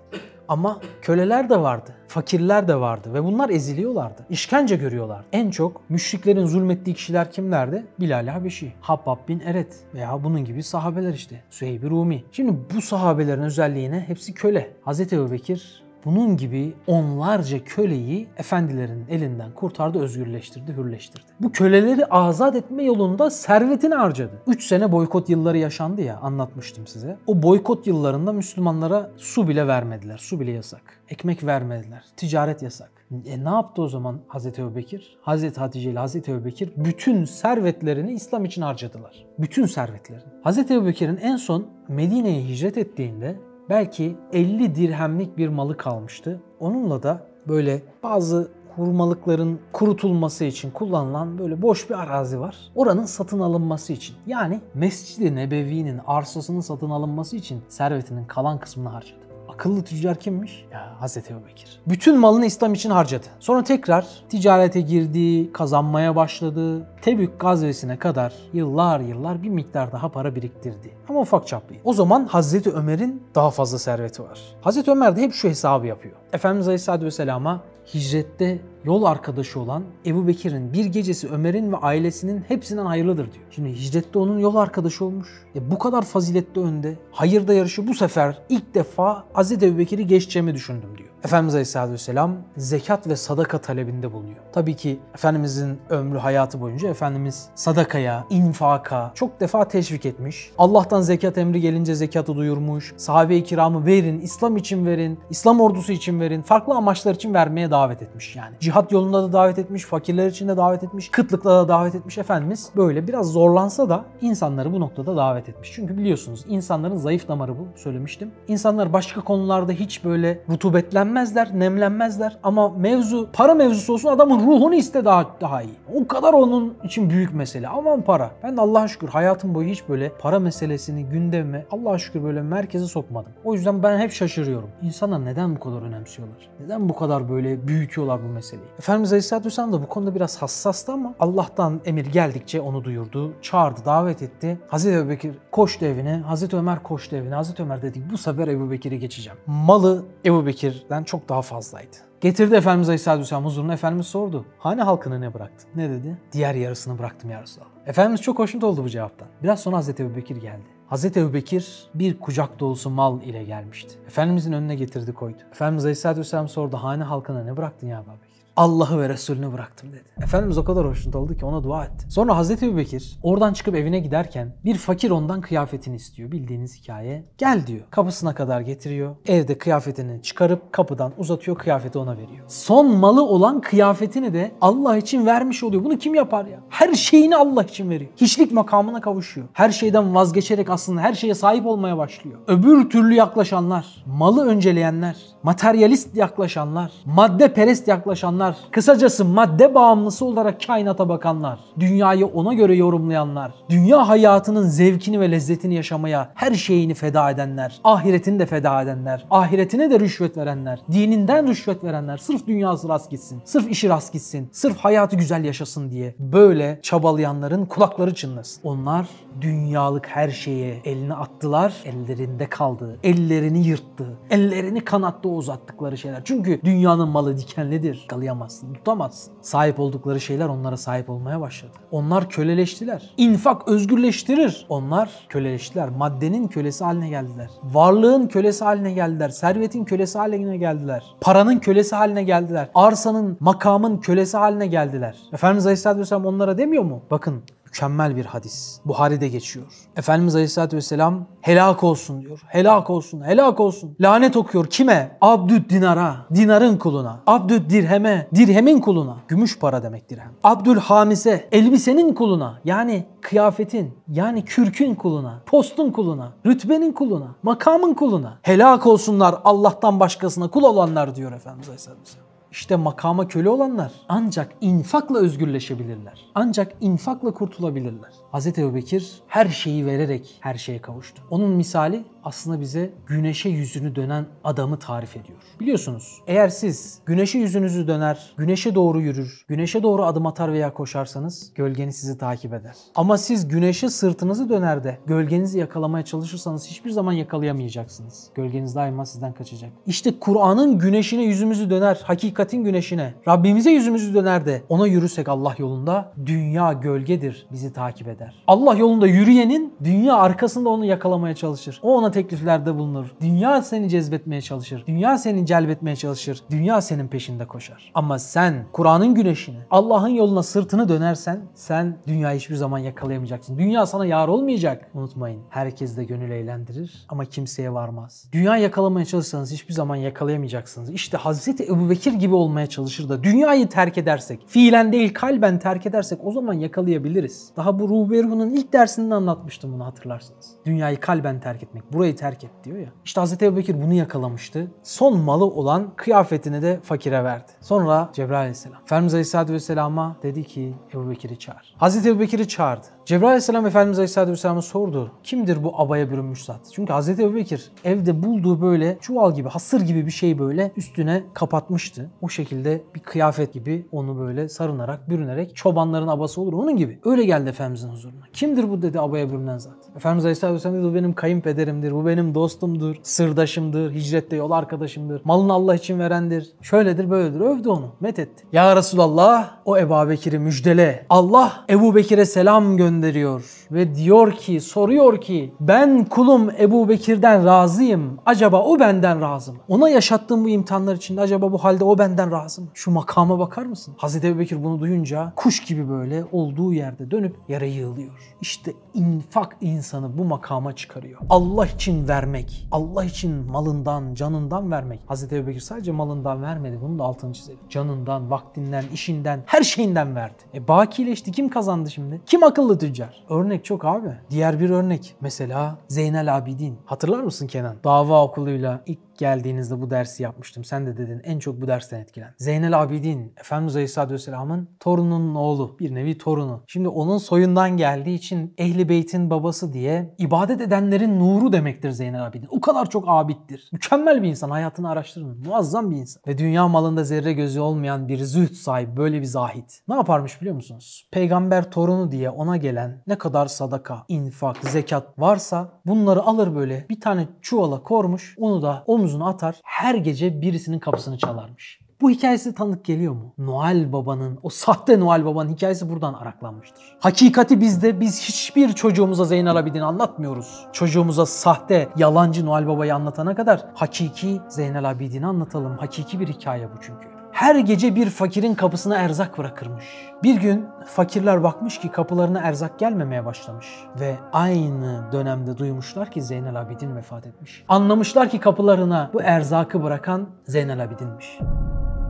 Ama köleler de vardı, fakirler de vardı ve bunlar eziliyorlardı. İşkence görüyorlardı. En çok müşriklerin zulmettiği kişiler kimlerdi? Bilal-i Habeşi, Habbab bin Eret veya bunun gibi sahabeler işte. Süheybi Rumi. Şimdi bu sahabelerin özelliğine hepsi köle. Hz. Ebu Bekir bunun gibi onlarca köleyi efendilerin elinden kurtardı, özgürleştirdi, hürleştirdi. Bu köleleri azat etme yolunda servetini harcadı. 3 sene boykot yılları yaşandı ya, anlatmıştım size. O boykot yıllarında Müslümanlara su bile vermediler. Su bile yasak. Ekmek vermediler. Ticaret yasak. Ne yaptı o zaman Hazreti Ebu Bekir? Hazreti Hatice ile Hazreti Ebu Bekir bütün servetlerini İslam için harcadılar. Bütün servetlerini. Hazreti Ebu Bekir'in en son Medine'ye hicret ettiğinde belki 50 dirhemlik bir malı kalmıştı. Onunla da böyle bazı hurmalıkların kurutulması için kullanılan böyle boş bir arazi var. Oranın satın alınması için, yani Mescid-i Nebevi'nin arsasının satın alınması için servetinin kalan kısmını harcadı. Akıllı tüccar kimmiş? Ya Hazreti Ebu Bekir. Bütün malını İslam için harcadı. Sonra tekrar ticarete girdi, kazanmaya başladı. Tebük gazvesine kadar yıllar bir miktar daha para biriktirdi. Ama ufak çaplıydı. O zaman Hazreti Ömer'in daha fazla serveti var. Hazreti Ömer de hep şu hesabı yapıyor. Efendimiz Aleyhisselatü Vesselam'a hicrette yol arkadaşı olan Ebu Bekir'in bir gecesi Ömer'in ve ailesinin hepsinden hayırlıdır diyor. Şimdi hicrette onun yol arkadaşı olmuş. Bu kadar faziletli önde. Hayırda yarışı, bu sefer ilk defa Hazreti Ebu Bekir'i geçeceğimi düşündüm diyor. Efendimiz Aleyhisselatü Vesselam zekat ve sadaka talebinde bulunuyor. Tabii ki Efendimizin ömrü, hayatı boyunca Efendimiz sadakaya, infaka çok defa teşvik etmiş. Allah'tan zekat emri gelince zekatı duyurmuş. Sahabe-i kiramı verin, İslam için verin, İslam ordusu için verin, farklı amaçlar için vermeye davet etmiş yani. Cihat yolunda da davet etmiş, fakirler için de davet etmiş, kıtlıkla da davet etmiş. Efendimiz böyle biraz zorlansa da insanları bu noktada davet etmiş. Çünkü biliyorsunuz insanların zayıf damarı bu, söylemiştim. İnsanlar başka konularda hiç böyle rutubetlenmezler, nemlenmezler ama mevzu, para mevzusu olsun adamın ruhunu iste daha iyi. O kadar onun için büyük mesele. Aman para. Ben de Allah'a şükür hayatım boyu hiç böyle para meselesini gündeme, Allah'a şükür böyle merkeze sokmadım. O yüzden ben hep şaşırıyorum. İnsanlar neden bu kadar önemsiyorlar? Neden bu kadar böyle büyütüyorlar bu meseleyi? Efendimiz Aleyhisselatü Vesselam da bu konuda biraz hassastı ama Allah'tan emir geldikçe onu duyurdu, çağırdı, davet etti. Hazreti Ebu Bekir koştu evine, Hazreti Ömer koştu evine. Hazreti Ömer dedi ki bu sefer Ebu Bekir'i geçeceğim. Malı Ebu Bekir'den çok daha fazlaydı. Getirdi Efendimiz Aleyhisselatü Vesselam huzuruna. Efendimiz sordu. Hani halkını ne bıraktın? Ne dedi? Diğer yarısını bıraktım ya Resulallah. Efendimiz çok hoşnut oldu bu cevaptan. Biraz sonra Hazreti Ebu Bekir geldi. Hazreti Ebu Bekir bir kucak dolusu mal ile gelmişti. Efendimizin önüne getirdi koydu. Efendimiz Aleyhisselatü Vesselam sordu. Hani halkına ne bıraktın ya Ebu Bekir? Allah'ı ve Resulünü bıraktım dedi. Efendimiz o kadar hoşnut oldu ki ona dua etti. Sonra Hazreti Ebu Bekir oradan çıkıp evine giderken bir fakir ondan kıyafetini istiyor. Bildiğiniz hikaye. Gel diyor. Kapısına kadar getiriyor. Evde kıyafetini çıkarıp kapıdan uzatıyor. Kıyafeti ona veriyor. Son malı olan kıyafetini de Allah için vermiş oluyor. Bunu kim yapar ya? Her şeyini Allah için veriyor. Hiçlik makamına kavuşuyor. Her şeyden vazgeçerek aslında her şeye sahip olmaya başlıyor. Öbür türlü yaklaşanlar, malı önceleyenler, materyalist yaklaşanlar, maddeperest yaklaşanlar, kısacası madde bağımlısı olarak kainata bakanlar, dünyayı ona göre yorumlayanlar, dünya hayatının zevkini ve lezzetini yaşamaya her şeyini feda edenler, ahiretini de feda edenler, ahiretine de rüşvet verenler, dininden rüşvet verenler, sırf dünyası rast gitsin, sırf işi rast gitsin, sırf hayatı güzel yaşasın diye böyle çabalayanların kulakları çınlasın. Onlar dünyalık her şeye elini attılar, ellerinde kaldı, ellerini yırttı, ellerini kanatta uzattıkları şeyler. Çünkü dünyanın malı dikenlidir. Kalayamazsın, tutamazsın. Sahip oldukları şeyler onlara sahip olmaya başladı. Onlar köleleştiler. İnfak özgürleştirir. Onlar köleleştiler. Maddenin kölesi haline geldiler. Varlığın kölesi haline geldiler. Servetin kölesi haline geldiler. Paranın kölesi haline geldiler. Arsanın, makamın kölesi haline geldiler. Efendimiz Aleyhisselatü Vesselam onlara demiyor mu? Bakın, mükemmel bir hadis. Buhari'de geçiyor. Efendimiz Aleyhisselatü Vesselam helak olsun diyor. Helak olsun, helak olsun. Lanet okuyor kime? Abdüd dinara, dinarın kuluna. Abdüd dirheme, dirhemin kuluna. Gümüş para demek dirhem. Abdül hamise, elbisenin kuluna. Yani kıyafetin, yani kürkün kuluna. Postun kuluna, rütbenin kuluna, makamın kuluna. Helak olsunlar Allah'tan başkasına kul olanlar diyor Efendimiz Aleyhisselatü Vesselam. İşte makama köle olanlar ancak infakla özgürleşebilirler. Ancak infakla kurtulabilirler. Hz. Ebu Bekir her şeyi vererek her şeye kavuştu. Onun misali aslında bize güneşe yüzünü dönen adamı tarif ediyor. Biliyorsunuz, eğer siz güneşe yüzünüzü döner, güneşe doğru yürür, güneşe doğru adım atar veya koşarsanız gölgeniz sizi takip eder. Ama siz güneşe sırtınızı döner de gölgenizi yakalamaya çalışırsanız hiçbir zaman yakalayamayacaksınız. Gölgeniz daima sizden kaçacak. İşte Kur'an'ın güneşine yüzümüzü döner, hakikatin güneşine, Rabbimize yüzümüzü döner de ona yürürsek Allah yolunda, dünya gölgedir, bizi takip eder. Allah yolunda yürüyenin dünya arkasında onu yakalamaya çalışır. O ona tekliflerde bulunur. Dünya seni cezbetmeye çalışır. Dünya seni celbetmeye çalışır. Dünya senin peşinde koşar. Ama sen Kur'an'ın güneşini, Allah'ın yoluna sırtını dönersen sen dünyayı hiçbir zaman yakalayamayacaksın. Dünya sana yar olmayacak. Unutmayın, herkes de gönül eğlendirir ama kimseye varmaz. Dünya yakalamaya çalışsanız hiçbir zaman yakalayamayacaksınız. İşte Hazreti Ebu Bekir gibi olmaya çalışır da dünyayı terk edersek, fiilen değil kalben terk edersek o zaman yakalayabiliriz. Daha bu Ruberhu'nun ilk dersinde anlatmıştım bunu, hatırlarsınız. Dünyayı kalben terk etmek, burayı terk et diyor ya. İşte Hz. Ebu Bekir bunu yakalamıştı. Son malı olan kıyafetini de fakire verdi. Sonra Cebrail Aleyhisselam, Efendimiz Aleyhisselatü Vesselam'a dedi ki Ebu Bekir'i çağır. Hz. Ebu Bekir'i çağırdı. Cebrail Aleyhisselam Efendimiz Aleyhisselatü Vesselam'a sordu. Kimdir bu abaya bürünmüş zat? Çünkü Hz. Ebu Bekir evde bulduğu böyle çuval gibi, hasır gibi bir şey böyle üstüne kapatmıştı. O şekilde bir kıyafet gibi onu böyle sarınarak, bürünerek, çobanların abası olur onun gibi. Öyle geldi Efendimiz'in huzuruna. Kimdir bu dedi abaya bürünen zat? Efendimiz Aleyhisselatü Vesselam dedi, bu benim kayınpederimdir, bu benim dostumdur, sırdaşımdır, hicrette yol arkadaşımdır, malını Allah için verendir, şöyledir böyledir, övdü onu, methetti. Ya Resulallah, o Ebu Bekir'i müjdele, Allah Ebu Bekir'e selam gönderiyor ve diyor ki, soruyor ki ben kulum Ebu Bekir'den razıyım, acaba o benden razı mı? Ona yaşattığım bu imtihanlar içinde acaba bu halde o benden razı mı? Şu makama bakar mısın? Hazreti Ebu Bekir bunu duyunca kuş gibi böyle olduğu yerde dönüp yere yığılıyor. İşte infak insanı bu makama çıkarıyor. Allah için vermek, Allah için malından, canından vermek. Hz. Ebu Bekir sadece malından vermedi, bunun da altını çizelim. Canından, vaktinden, işinden, her şeyinden verdi. Bakileşti, kim kazandı şimdi? Kim akıllı tüccar? Örnek çok abi. Diğer bir örnek, mesela Zeynel Abidin. Hatırlar mısın Kenan? Dava okuluyla ilk geldiğinizde bu dersi yapmıştım. Sen de dedin en çok bu dersten etkilen. Zeynel Abidin, Efendimiz Aleyhisselatü Vesselam'ın torununun oğlu, bir nevi torunu. Şimdi onun soyundan geldiği için Ehli Beyt'in babası diye ibadet edenlerin nuru demektir Zeynel Abidin. O kadar çok abittir. Mükemmel bir insan. Hayatını araştırın. Muazzam bir insan. Ve dünya malında zerre gözü olmayan bir zühd sahibi, böyle bir zahit. Ne yaparmış biliyor musunuz? Peygamber torunu diye ona gelen ne kadar sadaka, infak, zekat varsa bunları alır böyle bir tane çuvala kormuş. Onu da omzuna atar. Her gece birisinin kapısını çalarmış. Bu hikayesi tanık geliyor mu? Noel Baba'nın, o sahte Noel Baba'nın hikayesi buradan araklanmıştır. Hakikati bizde, biz hiçbir çocuğumuza Zeynel Abidin'i anlatmıyoruz. Çocuğumuza sahte, yalancı Noel Baba'yı anlatana kadar hakiki Zeynel Abidin'i anlatalım. Hakiki bir hikaye bu çünkü. her gece bir fakirin kapısına erzak bırakırmış. Bir gün fakirler bakmış ki kapılarına erzak gelmemeye başlamış ve aynı dönemde duymuşlar ki Zeynel Abidin vefat etmiş. Anlamışlar ki kapılarına bu erzakı bırakan Zeynel Abidin'miş.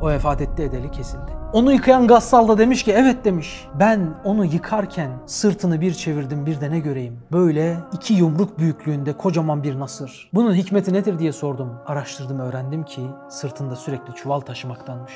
O vefat etti edeli kesildi. Onu yıkayan gassal da demiş ki evet demiş. Ben onu yıkarken sırtını bir çevirdim bir de ne göreyim. Böyle 2 yumruk büyüklüğünde kocaman bir nasır. Bunun hikmeti nedir diye sordum. Araştırdım öğrendim ki sırtında sürekli çuval taşımaktanmış.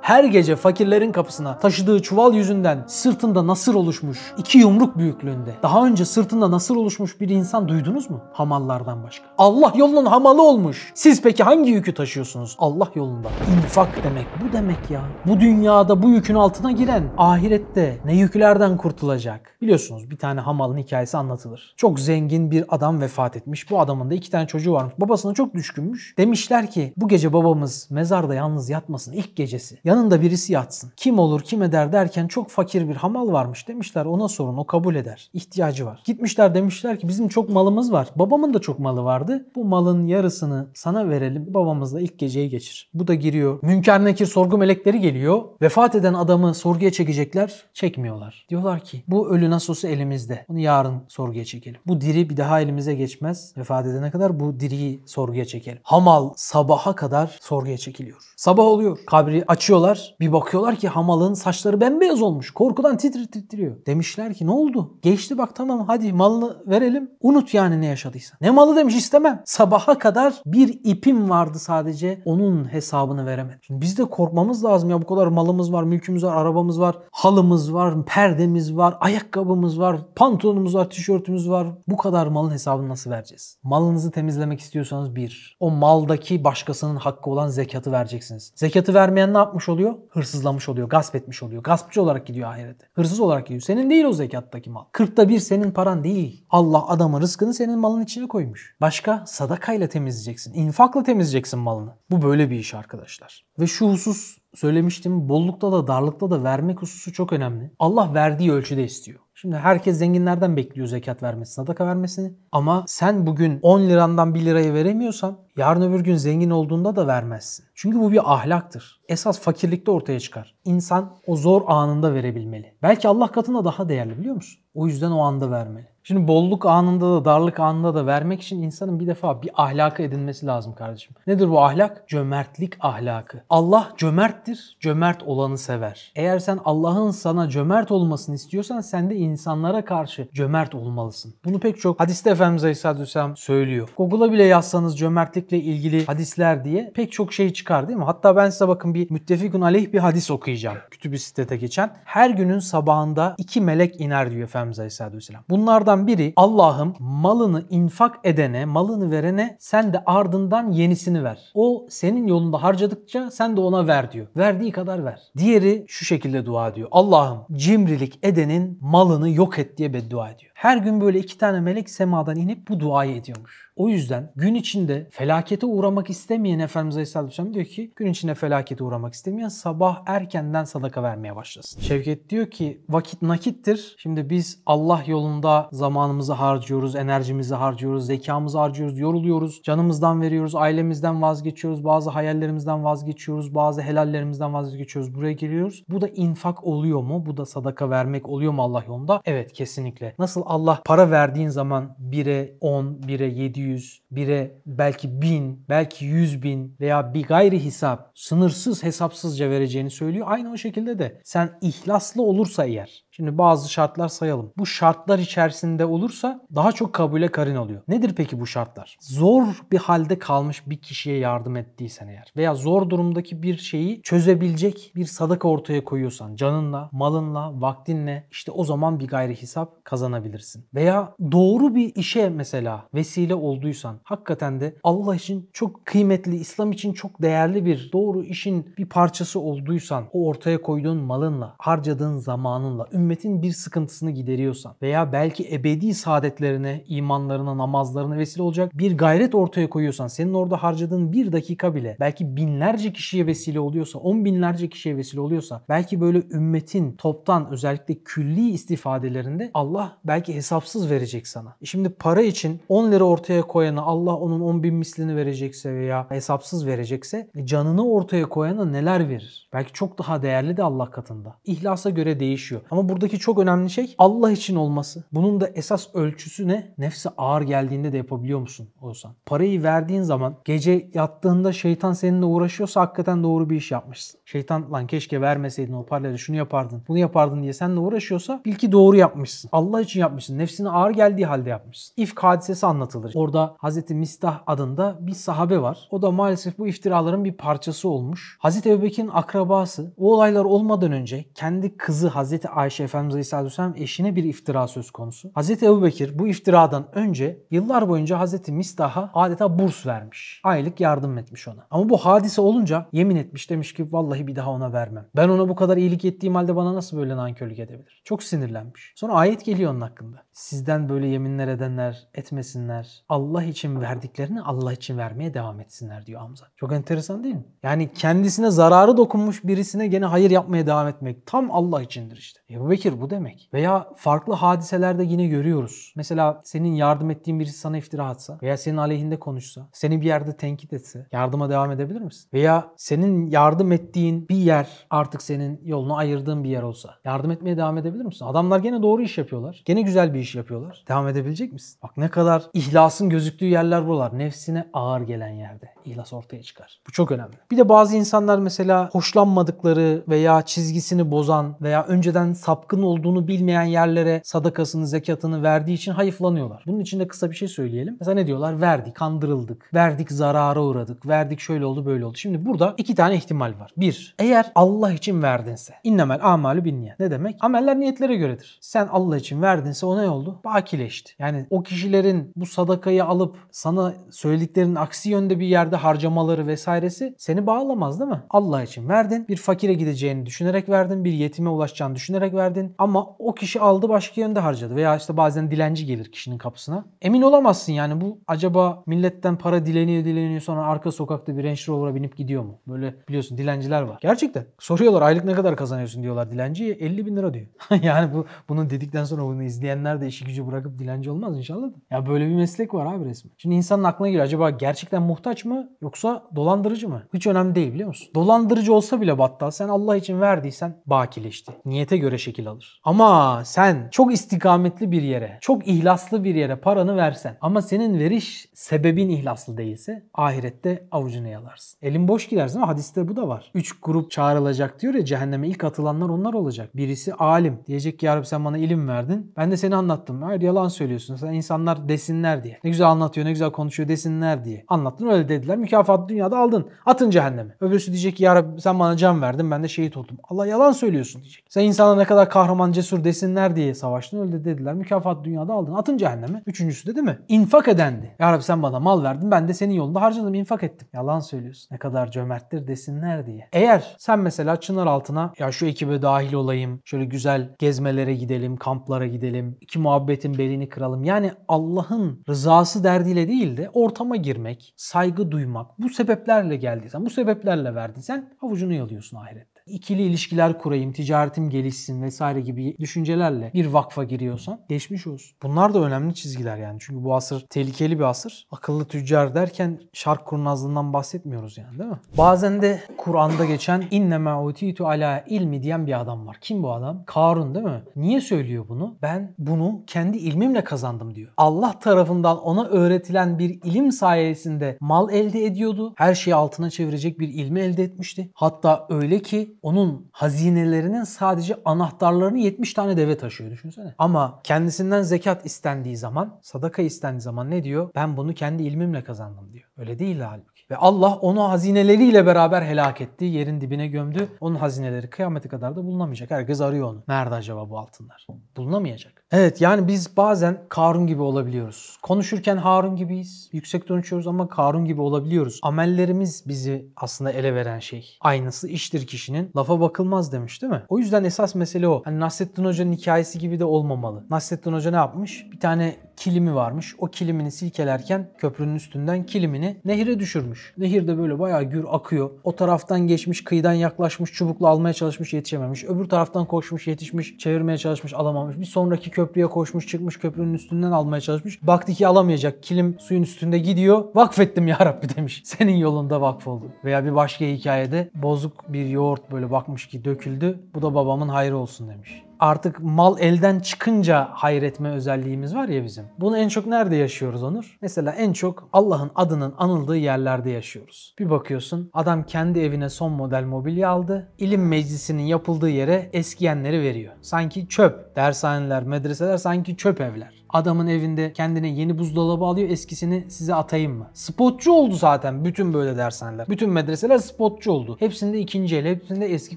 Her gece fakirlerin kapısına taşıdığı çuval yüzünden sırtında nasır oluşmuş 2 yumruk büyüklüğünde. Daha önce sırtında nasır oluşmuş bir insan duydunuz mu? Hamallardan başka. Allah yolunun hamalı olmuş. Siz peki hangi yükü taşıyorsunuz? Allah yolunda. İnfak demek bu demek ya. Bu dünyada bu yükün altına giren ahirette ne yüklerden kurtulacak? Biliyorsunuz bir tane hamalın hikayesi anlatılır. Çok zengin bir adam vefat etmiş. Bu adamın da 2 tane çocuğu varmış. Babasına çok düşkünmüş. Demişler ki bu gece babamız mezarda yalnız yatmasın ilk gecesi. Yanında birisi yatsın. Kim olur kim eder derken çok fakir bir hamal varmış. Demişler ona sorun o kabul eder. İhtiyacı var. Gitmişler demişler ki bizim çok malımız var. Babamın da çok malı vardı. Bu malın yarısını sana verelim. Babamızla ilk geceyi geçir. Bu da giriyor. Münker Nekir sorgu melekleri geliyor. Vefat eden adamı sorguya çekecekler. Çekmiyorlar. Diyorlar ki bu ölü nasıl olsa elimizde. Bunu yarın sorguya çekelim. Bu diri bir daha elimize geçmez. Vefat edene kadar bu diriyi sorguya çekelim. Hamal sabaha kadar sorguya çekiliyor. Sabah oluyor. Kabri açıyorlar. Bir bakıyorlar ki hamalın saçları bembeyaz olmuş. Korkudan titriyor. Demişler ki ne oldu? Geçti bak tamam hadi malını verelim. Unut yani ne yaşadıysa. Ne malı demiş istemem. Sabaha kadar bir ipim vardı sadece. Onun hesabını veremedim. Şimdi biz de korkmamız lazım ya bu kadar malımız var, mülkümüz var, arabamız var, halımız var, perdemiz var, ayakkabımız var, pantolonumuz var, tişörtümüz var. Bu kadar malın hesabını nasıl vereceğiz? Malınızı temizlemek istiyorsanız bir, o maldaki başkasının hakkı olan zekatı vereceksiniz. Zekatı vermeyen ne yapmış oluyor? Hırsızlamış oluyor, gasp etmiş oluyor. Gaspçı olarak gidiyor ahirete. Hırsız olarak gidiyor. Senin değil o zekattaki mal. 1/40 senin paran değil. Allah adamın rızkını senin malın içine koymuş. Başka sadakayla temizleyeceksin. İnfakla temizleyeceksin malını. Bu böyle bir iş arkadaşlar. Ve şu husus söylemiştim. Bollukta da darlıkta da vermek hususu çok önemli. Allah verdiği ölçüde istiyor. Şimdi herkes zenginlerden bekliyor zekat vermesini, sadaka vermesini. Ama sen bugün 10 lirandan 1 lirayı veremiyorsan yarın öbür gün zengin olduğunda da vermezsin. Çünkü bu bir ahlaktır. Esas fakirlikte ortaya çıkar. İnsan o zor anında verebilmeli. Belki Allah katında daha değerli biliyor musun? O yüzden o anda vermeli. Şimdi bolluk anında da darlık anında da vermek için insanın bir defa bir ahlaka edinmesi lazım kardeşim. Nedir bu ahlak? Cömertlik ahlakı. Allah cömerttir, cömert olanı sever. Eğer sen Allah'ın sana cömert olmasını istiyorsan sen de insanlara karşı cömert olmalısın. Bunu pek çok hadiste Efendimiz Aleyhisselatü Vesselam söylüyor. Google'a bile yazsanız cömertlikle ilgili hadisler diye pek çok şey çıkar değil mi? Hatta ben size bakın bir müttefikun aleyh bir hadis okuyacağım. Kütüb-i Sitte'te geçen. Her günün sabahında 2 melek iner diyor Efendimiz Aleyhisselatü Vesselam. Bunlardan biri Allah'ım malını infak edene, malını verene sen de ardından yenisini ver. O senin yolunda harcadıkça sen de ona ver diyor. Verdiği kadar ver. Diğeri şu şekilde dua ediyor. Allah'ım cimrilik edenin malını yok et diye beddua ediyor. Her gün böyle 2 melek semadan inip bu duayı ediyormuş. O yüzden gün içinde felakete uğramak istemeyen Efendimiz Aleyhisselatü Vesselam diyor ki gün içinde felakete uğramak istemeyen sabah erkenden sadaka vermeye başlasın. Şevket diyor ki vakit nakittir. Şimdi biz Allah yolunda zamanımızı harcıyoruz, enerjimizi harcıyoruz, zekamızı harcıyoruz, yoruluyoruz, canımızdan veriyoruz, ailemizden vazgeçiyoruz, bazı hayallerimizden vazgeçiyoruz, bazı helallerimizden vazgeçiyoruz, buraya geliyoruz. Bu da infak oluyor mu? Bu da sadaka vermek oluyor mu Allah yolunda? Evet kesinlikle. Nasıl Allah para verdiğin zaman 1'e 10, 1'e 700, 1'e belki 1000, belki 100.000 veya bir gayri hesap sınırsız hesapsızca vereceğini söylüyor. Aynı o şekilde de sen ihlaslı olursa eğer. Şimdi bazı şartlar sayalım. Bu şartlar içerisinde olursa daha çok kabule karin oluyor. Nedir peki bu şartlar? Zor bir halde kalmış bir kişiye yardım ettiysen eğer veya zor durumdaki bir şeyi çözebilecek bir sadaka ortaya koyuyorsan canınla, malınla, vaktinle işte o zaman bir gayri hesap kazanabilirsin. Veya doğru bir işe mesela vesile olduysan hakikaten de Allah için çok kıymetli, İslam için çok değerli bir doğru işin bir parçası olduysan o ortaya koyduğun malınla, harcadığın zamanınla, ümmetin bir sıkıntısını gideriyorsan veya belki ebedi saadetlerine, imanlarına, namazlarına vesile olacak bir gayret ortaya koyuyorsan, senin orada harcadığın bir dakika bile belki binlerce kişiye vesile oluyorsa, on binlerce kişiye vesile oluyorsa, belki böyle ümmetin toptan özellikle külli istifadelerinde Allah belki hesapsız verecek sana. Şimdi para için 10 lira ortaya koyana Allah onun 10 bin mislini verecekse veya hesapsız verecekse, canını ortaya koyana neler verir? Belki çok daha değerli de Allah katında. İhlasa göre değişiyor. Ama buradaki çok önemli şey Allah için olması. Bunun da esas ölçüsü ne? Nefse ağır geldiğinde de yapabiliyor musun Ozan? Parayı verdiğin zaman gece yattığında şeytan seninle uğraşıyorsa hakikaten doğru bir iş yapmışsın. Şeytan lan keşke vermeseydin o parayla şunu yapardın, bunu yapardın diye seninle uğraşıyorsa bil ki doğru yapmışsın. Allah için yapmışsın. Nefsine ağır geldiği halde yapmışsın. İfk hadisesi anlatılır. Orada Hazreti Mistah adında bir sahabe var. O da maalesef bu iftiraların bir parçası olmuş. Hazreti Ebu Bekir'in akrabası o olaylar olmadan önce kendi kızı Hazreti Ayşe Efendimiz Aleyhisselatü Vesselam eşine bir iftira söz konusu. Hazreti Ebu Bekir bu iftiradan önce yıllar boyunca Hazreti Mistah'a adeta burs vermiş. Aylık yardım etmiş ona. Ama bu hadise olunca yemin etmiş, demiş ki vallahi bir daha ona vermem. Ben ona bu kadar iyilik ettiğim halde bana nasıl böyle nankörlük edebilir? Çok sinirlenmiş. Sonra ayet geliyor onun hakkında. Sizden böyle yeminler edenler etmesinler. Allah için verdiklerini Allah için vermeye devam etsinler diyor Hamza. Çok enteresan değil mi? Yani kendisine zararı dokunmuş birisine gene hayır yapmaya devam etmek tam Allah içindir işte. Ebu Bekir bu demek. Veya farklı hadiselerde yine görüyoruz. Mesela senin yardım ettiğin birisi sana iftira atsa veya senin aleyhinde konuşsa, seni bir yerde tenkit etse yardıma devam edebilir misin? Veya senin yardım ettiğin bir yer artık senin yolunu ayırdığın bir yer olsa yardım etmeye devam edebilir misin? Adamlar gene doğru iş yapıyorlar. Gene güzel bir iş yapıyorlar. Devam edebilecek misin? Bak ne kadar ihlasın gözüktüğü yerler buralar. Nefsine ağır gelen yerde ihlas ortaya çıkar. Bu çok önemli. Bir de bazı insanlar mesela hoşlanmadıkları veya çizgisini bozan veya önceden sapkın olduğunu bilmeyen yerlere sadakasını, zekatını verdiği için hayıflanıyorlar. Bunun için de kısa bir şey söyleyelim. Mesela ne diyorlar? Verdik, kandırıldık. Verdik, zarara uğradık. Verdik, şöyle oldu, böyle oldu. Şimdi burada iki tane ihtimal var. Bir, eğer Allah için verdinse. İnnemel amalu binniyat. Ne demek? Ameller niyetlere göredir. Sen Allah için verdinse o ne oldu? Bakileşti. Yani o kişilerin bu sadakayı alıp sana söylediklerinin aksi yönde bir yerde harcamaları vesairesi seni bağlamaz değil mi? Allah için verdin. Bir fakire gideceğini düşünerek verdin. Bir yetime ulaşacağını düşünerek verdin. Ama o kişi aldı başka yönde harcadı. Veya işte bazen dilenci gelir kişinin kapısına. Emin olamazsın yani bu acaba milletten para dileniyor sonra arka sokakta bir Range Rover'a binip gidiyor mu? Böyle biliyorsun dilenciler var. Gerçekten. Soruyorlar aylık ne kadar kazanıyorsun diyorlar dilenciye. 50 bin lira diyor. Yani bunu dedikten sonra bunu izleyenler de işi gücü bırakıp dilenci olmaz inşallah. Ya böyle bir meslek var abi resmen. Şimdi insanın aklına geliyor acaba gerçekten muhtaç mı yoksa dolandırıcı mı? Hiç önemli değil biliyor musun? Dolandırıcı olsa bile battal sen Allah için verdiysen bakileşti. Niyete göre şekil alır. Ama sen çok istikametli bir yere, çok ihlaslı bir yere paranı versen ama senin veriş sebebin ihlaslı değilse ahirette avucunu yalarsın. Elin boş gidersin ama hadiste bu da var. 3 grup çağrılacak diyor ya cehenneme ilk atılanlar onlar olacak. Birisi alim. Diyecek ki ya Rabbi sen bana ilim verdin. Ben de seni anlattım. Hayır yalan söylüyorsun. Sen insanlar desinler diye. Ne güzel anlatıyor, ne güzel konuşuyor desinler diye. Anlattın öyle dediler. Mükafatı dünyada aldın. Atın cehenneme. Öbürsü diyecek ki ya Rabbi sen bana can verdin. Ben de şehit oldum. Allah yalan söylüyorsun diyecek. Sen insanlara ne kadar kahraman cesur desinler diye savaştın. Öyle dediler. Mükafatı dünyada aldın. Atın cehenneme. Üçüncüsü de değil mi? İnfak edendi. Ya Rabbi sen bana mal verdin. Ben de senin yolunda harcadım. İnfak ettim. Yalan söylüyorsun. Ne kadar cömerttir desinler diye. Eğer sen mesela Çınaraltı'na ya şu ekibe dahil olayım. Şöyle güzel gezmelere gidelim. Kamplara gidelim. İki muhabbetin belini kıralım. Yani Allah'ın rızası derdiyle değil de ortama girmek, saygı duymak. Bu sebeplerle geldiysen, bu sebeplerle verdiysen avucunu yalıyorsun ahirette. İkili ilişkiler kurayım, ticaretim gelişsin vesaire gibi düşüncelerle bir vakfa giriyorsan geçmiş olsun. Bunlar da önemli çizgiler yani. Çünkü bu asır tehlikeli bir asır. Akıllı tüccar derken şark kurnazlığından bahsetmiyoruz yani değil mi? Bazen de Kur'an'da geçen innema utitu ala ilmi diyen bir adam var. Kim bu adam? Karun değil mi? Niye söylüyor bunu? Ben bunu kendi ilmimle kazandım diyor. Allah tarafından ona öğretilen bir ilim sayesinde mal elde ediyordu. Her şeyi altına çevirecek bir ilmi elde etmişti. Hatta öyle ki onun hazinelerinin sadece anahtarlarını 70 tane deve taşıyor düşünsene. Ama kendisinden zekat istendiği zaman, sadaka istendiği zaman ne diyor? Ben bunu kendi ilmimle kazandım diyor. Öyle değil halbuki. Ve Allah onu hazineleriyle beraber helak etti. Yerin dibine gömdü. Onun hazineleri kıyamete kadar da bulunamayacak. Herkes arıyor onu. Nerede acaba bu altınlar? Bulunamayacak. Evet, yani biz bazen Karun gibi olabiliyoruz. Konuşurken Harun gibiyiz. Yüksek konuşuyoruz ama Karun gibi olabiliyoruz. Amellerimiz bizi aslında ele veren şey. Aynısı iştir kişinin. Lafa bakılmaz demiş değil mi? O yüzden esas mesele o. Hani Nasreddin Hoca'nın hikayesi gibi de olmamalı. Nasreddin Hoca ne yapmış? Bir tane kilimi varmış. O kilimini silkelerken köprünün üstünden kilimini nehire düşürmüş. Nehirde böyle bayağı gür akıyor. O taraftan geçmiş, kıyıdan yaklaşmış, çubukla almaya çalışmış, yetişememiş. Öbür taraftan koşmuş, yetişmiş, çevirmeye çalışmış, alamamış. Bir sonraki köprüye koşmuş, çıkmış, köprünün üstünden almaya çalışmış. Baktı ki alamayacak. Kilim suyun üstünde gidiyor. Vakfettim ya Rabbi demiş. Senin yolunda vakfoldu. Veya bir başka hikayede bozuk bir yoğurt böyle bakmış ki döküldü. Bu da babamın hayrı olsun demiş. Artık mal elden çıkınca hayretme özelliğimiz var ya bizim. Bunu en çok nerede yaşıyoruz Onur? Mesela en çok Allah'ın adının anıldığı yerlerde yaşıyoruz. Bir bakıyorsun adam kendi evine son model mobilya aldı. İlim meclisinin yapıldığı yere eskiyenleri veriyor. Sanki çöp. Dershaneler, medreseler sanki çöp evler. Adamın evinde kendine yeni buzdolabı alıyor, eskisini size atayım mı? Spotçu oldu zaten bütün böyle dershaneler. Bütün medreseler spotçu oldu. Hepsinde ikinci el, hepsinde eski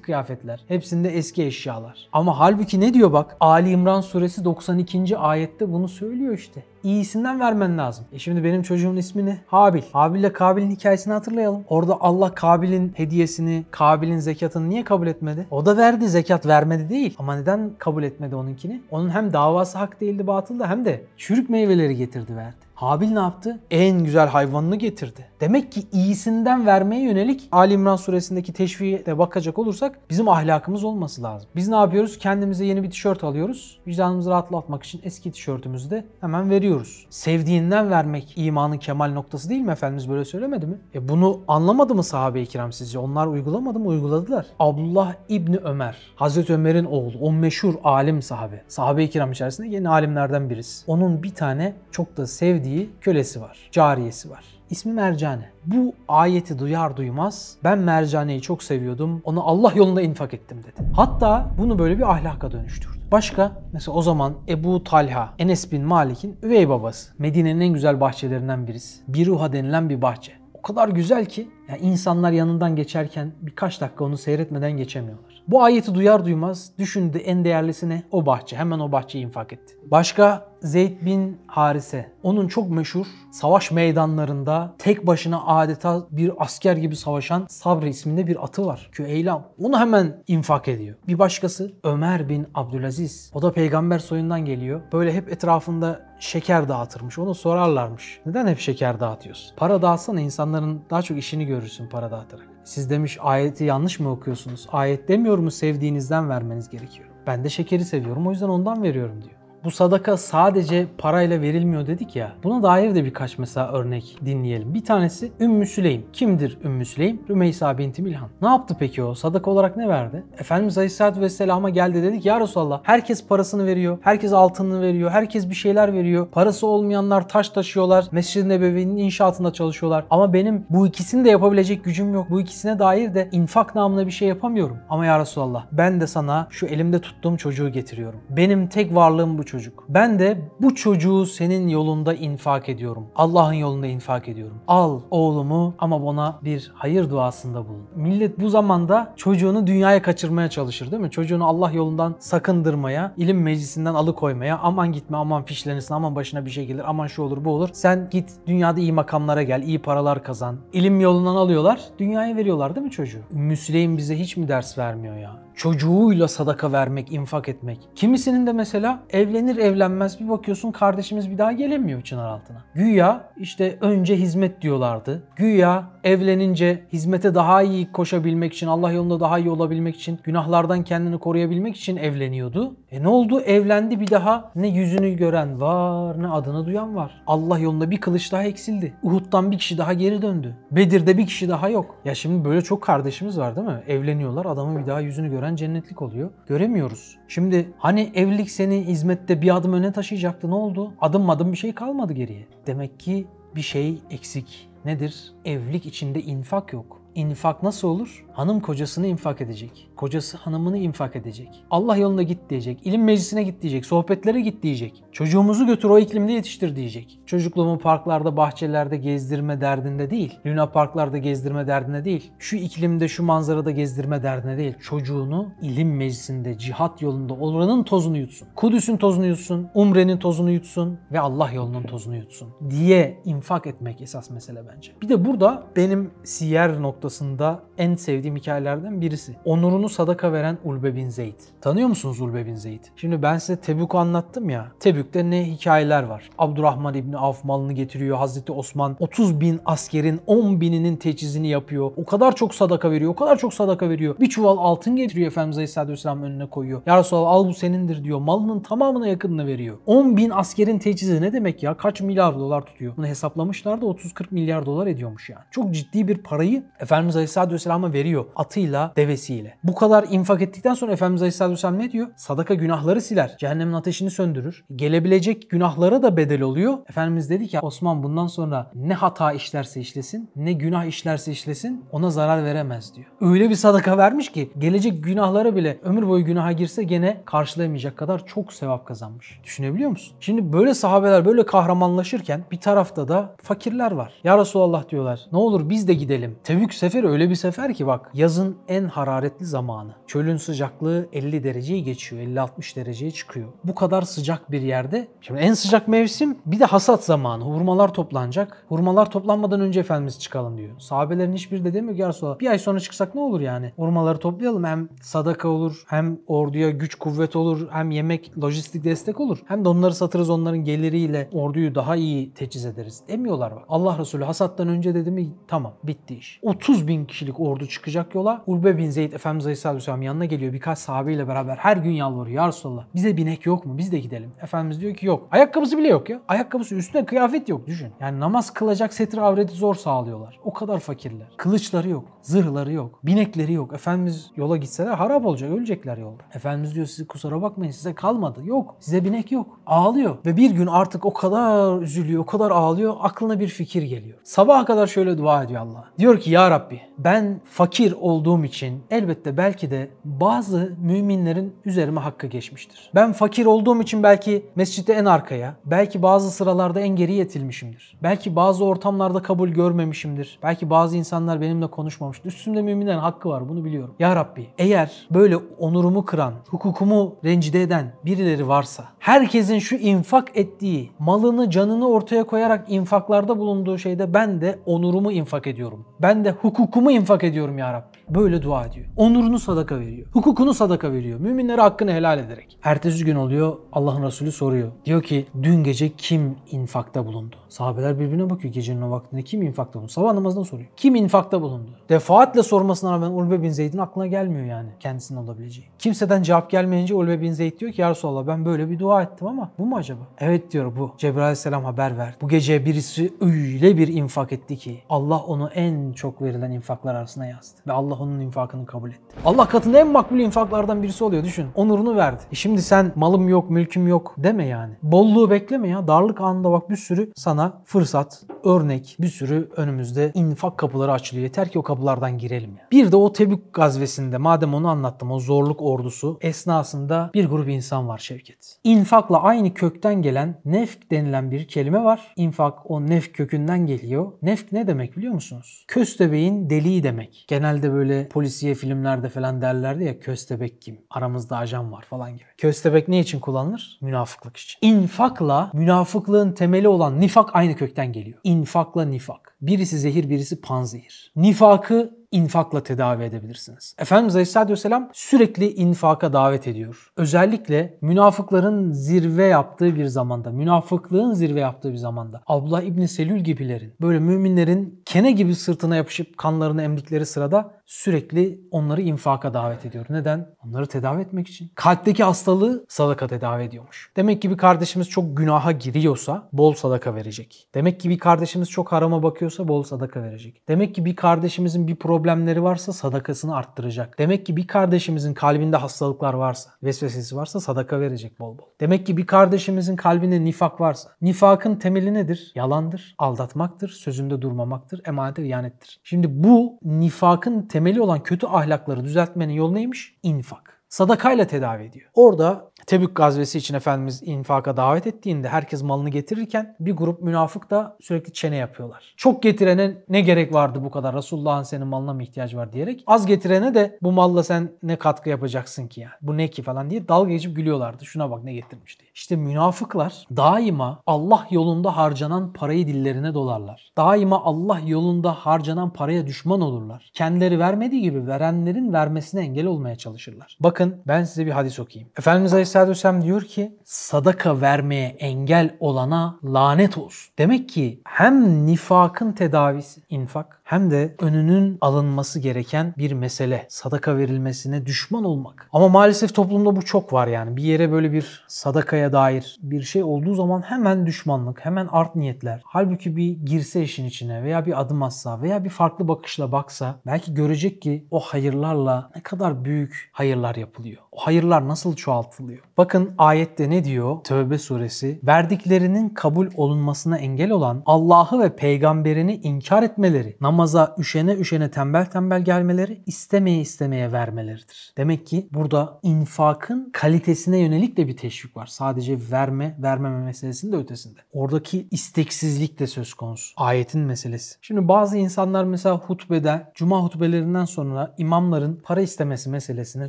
kıyafetler, hepsinde eski eşyalar. Ama halbuki ne diyor bak? Ali İmran Suresi 92. ayette bunu söylüyor işte. İyisinden vermen lazım. Şimdi benim çocuğumun ismini Habil. Habil ile Kabil'in hikayesini hatırlayalım. Orada Allah Kabil'in hediyesini, Kabil'in zekatını niye kabul etmedi? O da verdi, zekat vermedi değil. Ama neden kabul etmedi onunkini? Onun hem davası hak değildi, batıldı, hem de çürük meyveleri getirdi, verdi. Habil ne yaptı? En güzel hayvanını getirdi. Demek ki iyisinden vermeye yönelik Ali İmran Suresi'ndeki teşviğe de bakacak olursak bizim ahlakımız olması lazım. Biz ne yapıyoruz? Kendimize yeni bir tişört alıyoruz. Vicdanımızı rahatlatmak için eski tişörtümüzü de hemen veriyoruz. Sevdiğinden vermek imanın kemal noktası değil mi? Efendimiz böyle söylemedi mi? Bunu anlamadı mı sahabe-i kiram sizce? Onlar uygulamadı mı? Uyguladılar. Abdullah İbni Ömer, Hazreti Ömer'in oğlu, o meşhur alim sahabe. Sahabe-i kiram içerisinde yeni alimlerden birisi. Onun bir tane çok da sevdiği kölesi var, cariyesi var. İsmi Mercane. Bu ayeti duyar duymaz ben Mercane'yi çok seviyordum, onu Allah yolunda infak ettim dedi. Hatta bunu böyle bir ahlaka dönüştürdü. Başka mesela o zaman Ebu Talha, Enes bin Malik'in üvey babası. Medine'nin en güzel bahçelerinden birisi. Biruha denilen bir bahçe. O kadar güzel ki yani insanlar yanından geçerken birkaç dakika onu seyretmeden geçemiyorlar. Bu ayeti duyar duymaz düşündü en değerlisi ne? O bahçe. Hemen o bahçeyi infak etti. Başka Zeyd bin Harise. Onun çok meşhur savaş meydanlarında tek başına adeta bir asker gibi savaşan Sabr isminde bir atı var. Küeylam. Onu hemen infak ediyor. Bir başkası Ömer bin Abdülaziz. O da peygamber soyundan geliyor. Böyle hep etrafında şeker dağıtırmış. Ona sorarlarmış. Neden hep şeker dağıtıyorsun? Para dağıtsana, insanların daha çok işini görürsün para dağıtarak. Siz demiş ayeti yanlış mı okuyorsunuz? Ayet demiyor mu sevdiğinizden vermeniz gerekiyor? Ben de şekeri seviyorum o yüzden ondan veriyorum diyor. Bu sadaka sadece parayla verilmiyor dedik ya. Buna dair de birkaç mesela örnek dinleyelim. Bir tanesi Ümmü Süleym. Kimdir Ümmü Süleym? Rümeysa binti Milhan. Ne yaptı peki o? Sadaka olarak ne verdi? Efendimiz Aleyhisselatü Vesselam'a geldi, dedik ya Resulallah, herkes parasını veriyor. Herkes altınını veriyor. Herkes bir şeyler veriyor. Parası olmayanlar taş taşıyorlar. Mescid-i Nebevi'nin inşaatında çalışıyorlar. Ama benim bu ikisini de yapabilecek gücüm yok. Bu ikisine dair de infak namına bir şey yapamıyorum. Ama ya Resulallah, ben de sana şu elimde tuttuğum çocuğu getiriyorum. Benim tek varlığım bu çocuk. Ben de bu çocuğu senin yolunda infak ediyorum. Allah'ın yolunda infak ediyorum. Al oğlumu ama bana bir hayır duasında bulun. Millet bu zamanda çocuğunu dünyaya kaçırmaya çalışır değil mi? Çocuğunu Allah yolundan sakındırmaya, ilim meclisinden alıkoymaya, aman gitme, aman fişlenirsin, aman başına bir şey gelir, aman şu olur bu olur. Sen git dünyada iyi makamlara gel, iyi paralar kazan. İlim yolundan alıyorlar, dünyaya veriyorlar değil mi çocuğu? Ümmü Süleym bize hiç mi ders vermiyor ya? Çocuğuyla sadaka vermek, infak etmek. Kimisinin de mesela evlenir evlenmez bir bakıyorsun kardeşimiz bir daha gelemiyor Çınaraltı'na. Güya işte önce hizmet diyorlardı. Güya evlenince hizmete daha iyi koşabilmek için, Allah yolunda daha iyi olabilmek için, günahlardan kendini koruyabilmek için evleniyordu. Ne oldu? Evlendi, bir daha ne yüzünü gören var ne adını duyan var. Allah yolunda bir kılıç daha eksildi. Uhud'dan bir kişi daha geri döndü. Bedir'de bir kişi daha yok. Ya şimdi böyle çok kardeşimiz var değil mi? Evleniyorlar, adamın bir daha yüzünü gören cennetlik oluyor. Göremiyoruz. Şimdi hani evlilik seni hizmette bir adım öne taşıyacaktı, ne oldu? Adım adım bir şey kalmadı geriye. Demek ki bir şey eksik. Nedir? Evlilik içinde infak yok. infak nasıl olur? Hanım kocasını infak edecek. Kocası hanımını infak edecek. Allah yolunda git diyecek. İlim meclisine git diyecek. Sohbetlere git diyecek. Çocuğumuzu götür o iklimde yetiştir diyecek. Çocukluğumu parklarda, bahçelerde gezdirme derdinde değil. Luna parklarda gezdirme derdinde değil. Şu iklimde, şu manzarada gezdirme derdinde değil. Çocuğunu ilim meclisinde, cihat yolunda oranın tozunu yutsun. Kudüs'ün tozunu yutsun. Umre'nin tozunu yutsun. Ve Allah yolunun tozunu yutsun diye infak etmek esas mesele bence. Bir de burada benim siyer noktasında en sevdiğim hikayelerden birisi. Onurunu sadaka veren Ulbe bin Zeyd. Tanıyor musunuz Ulbe bin Zeyd? Şimdi ben size Tebük'ü anlattım ya. Tebük'te ne hikayeler var? Abdurrahman İbni Avf malını getiriyor. Hazreti Osman 30 bin askerin 10 bininin teçhizini yapıyor. O kadar çok sadaka veriyor. O kadar çok sadaka veriyor. Bir çuval altın getiriyor Efendimiz Aleyhisselatü Vesselam önüne koyuyor. Ya Resulallah al bu senindir diyor. Malının tamamına yakınını veriyor. 10 bin askerin teçhizi ne demek ya? Kaç milyar dolar tutuyor? Bunu hesaplamışlar da 30-40 milyar dolar ediyormuş yani. Çok ciddi bir parayı Efendimiz Aleyhisselatü Vesselam'a veriyor. Atıyla, devesiyle. Bu kadar infak ettikten sonra Efendimiz Aleyhisselatü Vesselam ne diyor? Sadaka günahları siler. Cehennemin ateşini söndürür. Gelebilecek günahlara da bedel oluyor. Efendimiz dedi ki Osman bundan sonra ne hata işlerse işlesin, ne günah işlerse işlesin ona zarar veremez diyor. Öyle bir sadaka vermiş ki gelecek günahlara bile ömür boyu günaha girse gene karşılayamayacak kadar çok sevap kazanmış. Düşünebiliyor musun? Şimdi böyle sahabeler böyle kahramanlaşırken bir tarafta da fakirler var. Ya Resulallah diyorlar ne olur biz de gidelim. Tebük seferi öyle bir sefer ki bak yazın en hararetli zamanı. Çölün sıcaklığı 50 dereceyi geçiyor. 50-60 dereceye çıkıyor. Bu kadar sıcak bir yerde. Şimdi en sıcak mevsim bir de hasat zamanı. Hurmalar toplanacak. Hurmalar toplanmadan önce Efendimiz çıkalım diyor. Sahabelerin hiçbiri de demiyor ki ya Resulallah bir ay sonra çıksak ne olur yani? Hurmaları toplayalım hem sadaka olur hem orduya güç kuvvet olur hem yemek lojistik destek olur. Hem de onları satırız onların geliriyle orduyu daha iyi teçhiz ederiz demiyorlar bak. Allah Resulü hasattan önce dedi mi tamam bitti iş. 30 bin kişilik ordu çıkacak yola. Ulbe bin Zeyd Efendimiz Aleyhisselatü Vesselam yanına geliyor birkaç sahabeyle beraber her gün yalvarıyor. Ya Resulallah bize binek yok mu? Biz de gidelim. Efendimiz diyor ki yok. Ayakkabısı bile yok ya. Ayakkabısı üstüne kıyafet yok düşün. Yani namaz kılacak setir avreti zor sağlıyorlar. O kadar fakirler. Kılıçları yok. Zırhları yok. Binekleri yok. Efendimiz yola gitseler harap olacak. Ölecekler yolda. Efendimiz diyor sizi kusura bakmayın size kalmadı. Yok. Size binek yok. Ağlıyor. Ve bir gün artık o kadar üzülüyor, o kadar ağlıyor. Aklına bir fikir geliyor. Sabaha kadar şöyle dua ediyor Allah'a. Diyor ki ya Rabbi ben fakir olduğum için elbette belki de bazı müminlerin üzerime hakkı geçmiştir. Ben fakir olduğum için belki mescitte en arkaya, belki bazı sıralarda en geriye itilmişimdir. Belki bazı ortamlarda kabul görmemişimdir. Belki bazı insanlar benimle konuşmamıştır. Üstümde müminlerin hakkı var bunu biliyorum. Ya Rabbi eğer böyle onurumu kıran, hukukumu rencide eden birileri varsa, herkesin şu infak ettiği, malını canını ortaya koyarak infaklarda bulunduğu şeyde ben de onurumu infak ediyorum. Ben de hukukumu infak ediyorum ya Rabbi. Böyle dua ediyor. Onurunu sadaka veriyor. Hukukunu sadaka veriyor. Müminlere hakkını helal ederek. Ertesi gün oluyor Allah'ın Resulü soruyor. Diyor ki dün gece kim infakta bulundu? Sahabeler birbirine bakıyor gecenin o vaktinde kim infakta bulundu? Sabah namazından soruyor. Kim infakta bulundu? Defaatle sormasına rağmen Ulbe bin Zeyd'in aklına gelmiyor yani kendisinin olabileceği. Kimseden cevap gelmeyince Ulbe bin Zeyd diyor ki ya Resulallah ben böyle bir dua ettim ama bu mu acaba? Evet diyor bu. Cebrail Aleyhisselam haber verdi. Bu gece birisi öyle bir infak etti ki Allah onu en çok verilen infaklar arasına yazdı. Ve Allah onun infakını kabul etti. Allah katında en makbul infaklardan birisi oluyor düşün. Onurunu verdi. Şimdi sen malım yok, mülküm yok deme yani. Bolluğu bekleme ya. Darlık anında bak bir sürü sana fırsat, örnek, bir sürü önümüzde infak kapıları açılıyor. Yeter ki o kapılardan girelim ya. Bir de o Tebük gazvesinde madem onu anlattım o zorluk ordusu esnasında bir grup insan var Şevket. İnfakla aynı kökten gelen nefk denilen bir kelime var. İnfak o nefk kökünden geliyor. Nefk ne demek biliyor musunuz? Köstebeğin deliği demek. Genelde böyle polisiye filmlerde falan derlerdi ya köstebek kim? Aramızda ajan var falan gibi. Köstebek ne için kullanılır? Münafıklık için. İnfakla münafıklığın temeli olan nifak aynı kökten geliyor. İnfakla nifak. Birisi zehir, birisi panzehir. Nifakı infakla tedavi edebilirsiniz. Efendimiz Aleyhisselatü Vesselam sürekli infaka davet ediyor. Özellikle münafıkların zirve yaptığı bir zamanda, münafıklığın zirve yaptığı bir zamanda Abdullah İbni Selül gibilerin, böyle müminlerin kene gibi sırtına yapışıp kanlarını emdikleri sırada sürekli onları infaka davet ediyor. Neden? Onları tedavi etmek için. Kalpteki hastalığı sadaka tedavi ediyormuş. Demek ki bir kardeşimiz çok günaha giriyorsa bol sadaka verecek. Demek ki bir kardeşimiz çok harama bakıyor ediyorsa bol sadaka verecek. Demek ki bir kardeşimizin bir problemleri varsa sadakasını arttıracak. Demek ki bir kardeşimizin kalbinde hastalıklar varsa, vesvesesi varsa sadaka verecek bol bol. Demek ki bir kardeşimizin kalbinde nifak varsa, nifakın temeli nedir? Yalandır, aldatmaktır, sözünde durmamaktır, emanete ihanettir. Şimdi bu nifakın temeli olan kötü ahlakları düzeltmenin yolu neymiş? İnfak. Sadakayla tedavi ediyor. Orada Tebük gazvesi için Efendimiz infaka davet ettiğinde herkes malını getirirken bir grup münafık da sürekli çene yapıyorlar. Çok getirene ne gerek vardı bu kadar? Resulullah'ın senin malına mı ihtiyacı var diyerek. Az getirene de bu malla sen ne katkı yapacaksın ki yani? Bu ne ki falan diye dalga geçip gülüyorlardı. Şuna bak ne getirmiş diye. İşte münafıklar daima Allah yolunda harcanan parayı dillerine dolarlar. Daima Allah yolunda harcanan paraya düşman olurlar. Kendileri vermediği gibi verenlerin vermesine engel olmaya çalışırlar. Bakın ben size bir hadis okuyayım. Efendimiz Aleyhisselatü Vesselam diyor ki sadaka vermeye engel olana lanet olsun. Demek ki hem nifakın tedavisi, infak, hem de önünün alınması gereken bir mesele. Sadaka verilmesine düşman olmak. Ama maalesef toplumda bu çok var yani. Bir yere böyle bir sadakaya dair bir şey olduğu zaman hemen düşmanlık, hemen art niyetler. Halbuki bir girse işin içine veya bir adım atsa veya bir farklı bakışla baksa belki görecek ki o hayırlarla ne kadar büyük hayırlar yapılıyor. O hayırlar nasıl çoğaltılıyor? Bakın ayette ne diyor? Tevbe suresi. Verdiklerinin kabul olunmasına engel olan Allah'ı ve peygamberini inkar etmeleri, namaza üşene üşene tembel tembel gelmeleri, istemeye istemeye vermeleridir. Demek ki burada infakın kalitesine yönelik de bir teşvik var. Sadece verme, vermeme meselesinin de ötesinde. Oradaki isteksizlik de söz konusu. Ayetin meselesi. Şimdi bazı insanlar mesela hutbede, cuma hutbelerinden sonra imamların para istemesi meselesine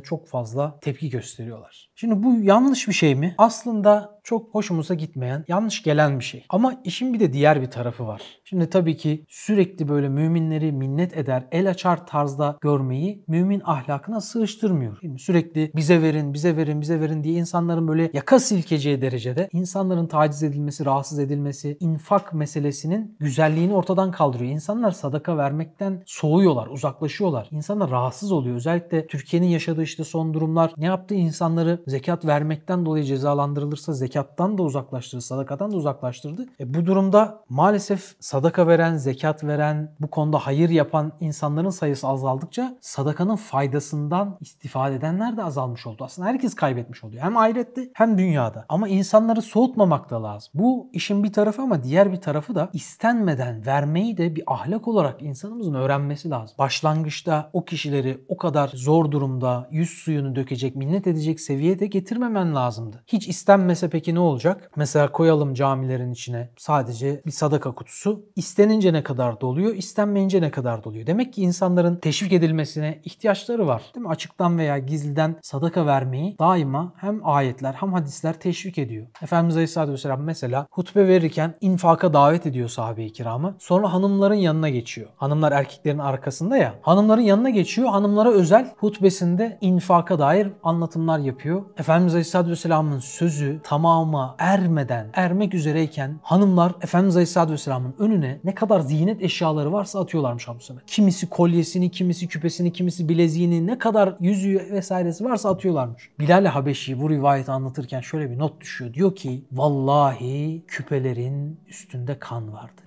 çok fazla tepki gösteriyorlar. Şimdi bu yanlış bir şey mi? Aslında çok hoşumuza gitmeyen, yanlış gelen bir şey. Ama işin bir de diğer bir tarafı var. Şimdi tabii ki sürekli böyle müminleri minnet eder, el açar tarzda görmeyi mümin ahlakına sığıştırmıyor. Şimdi sürekli bize verin, bize verin, bize verin diye insanların böyle yaka silkeceği derecede insanların taciz edilmesi, rahatsız edilmesi, infak meselesinin güzelliğini ortadan kaldırıyor. İnsanlar sadaka vermekten soğuyorlar, uzaklaşıyorlar. İnsanlar rahatsız oluyor. Özellikle Türkiye'nin yaşadığı işte son durumlar ne yaptı? İnsanları zekat vermekten dolayı cezalandırılırsa zekattan da uzaklaştırdı, sadakadan da uzaklaştırdı. Bu durumda maalesef sadaka veren, zekat veren, bu konuda hayır yapan insanların sayısı azaldıkça sadakanın faydasından istifade edenler de azalmış oldu. Aslında herkes kaybetmiş oluyor. Hem ahirette hem dünyada. Ama insanları soğutmamak da lazım. Bu işin bir tarafı ama diğer bir tarafı da istenmeden vermeyi de bir ahlak olarak insanımızın öğrenmesi lazım. Başlangıçta o kişileri o kadar zor durumda yüz suyunu dökecek, minnet edecek seviyede getirmemen lazımdı. Hiç istenmese peki ne olacak? Mesela koyalım camilerin içine sadece bir sadaka kutusu. İstenince ne kadar doluyor? İstenmeyince ne kadar doluyor? Demek ki insanların teşvik edilmesine ihtiyaçları var. Değil mi? Açıktan veya gizliden sadaka vermeyi daima hem ayetler hem hadisler teşvik ediyor. Efendimiz Aleyhisselatü Vesselam mesela hutbe verirken infaka davet ediyor sahabe-i kiramı. Sonra hanımların yanına geçiyor. Hanımlar erkeklerin arkasında ya. Hanımların yanına geçiyor. Hanımlara özel hutbesinde infaka dair anlatımlar yapıyor. Efendimiz Aleyhisselatü Vesselam'ın sözü tamama ermeden, ermek üzereyken hanımlar Efendimiz Aleyhisselatü Vesselam'ın önüne ne kadar ziynet eşyaları varsa atıyorlarmış hamsını. Kimisi kolyesini, kimisi küpesini, kimisi bileziğini, ne kadar yüzüğü vesairesi varsa atıyorlarmış. Bilal-i Habeşi bu rivayeti anlatırken şöyle bir not düşüyor. Diyor ki vallahi küpelerin üstünde kan vardı.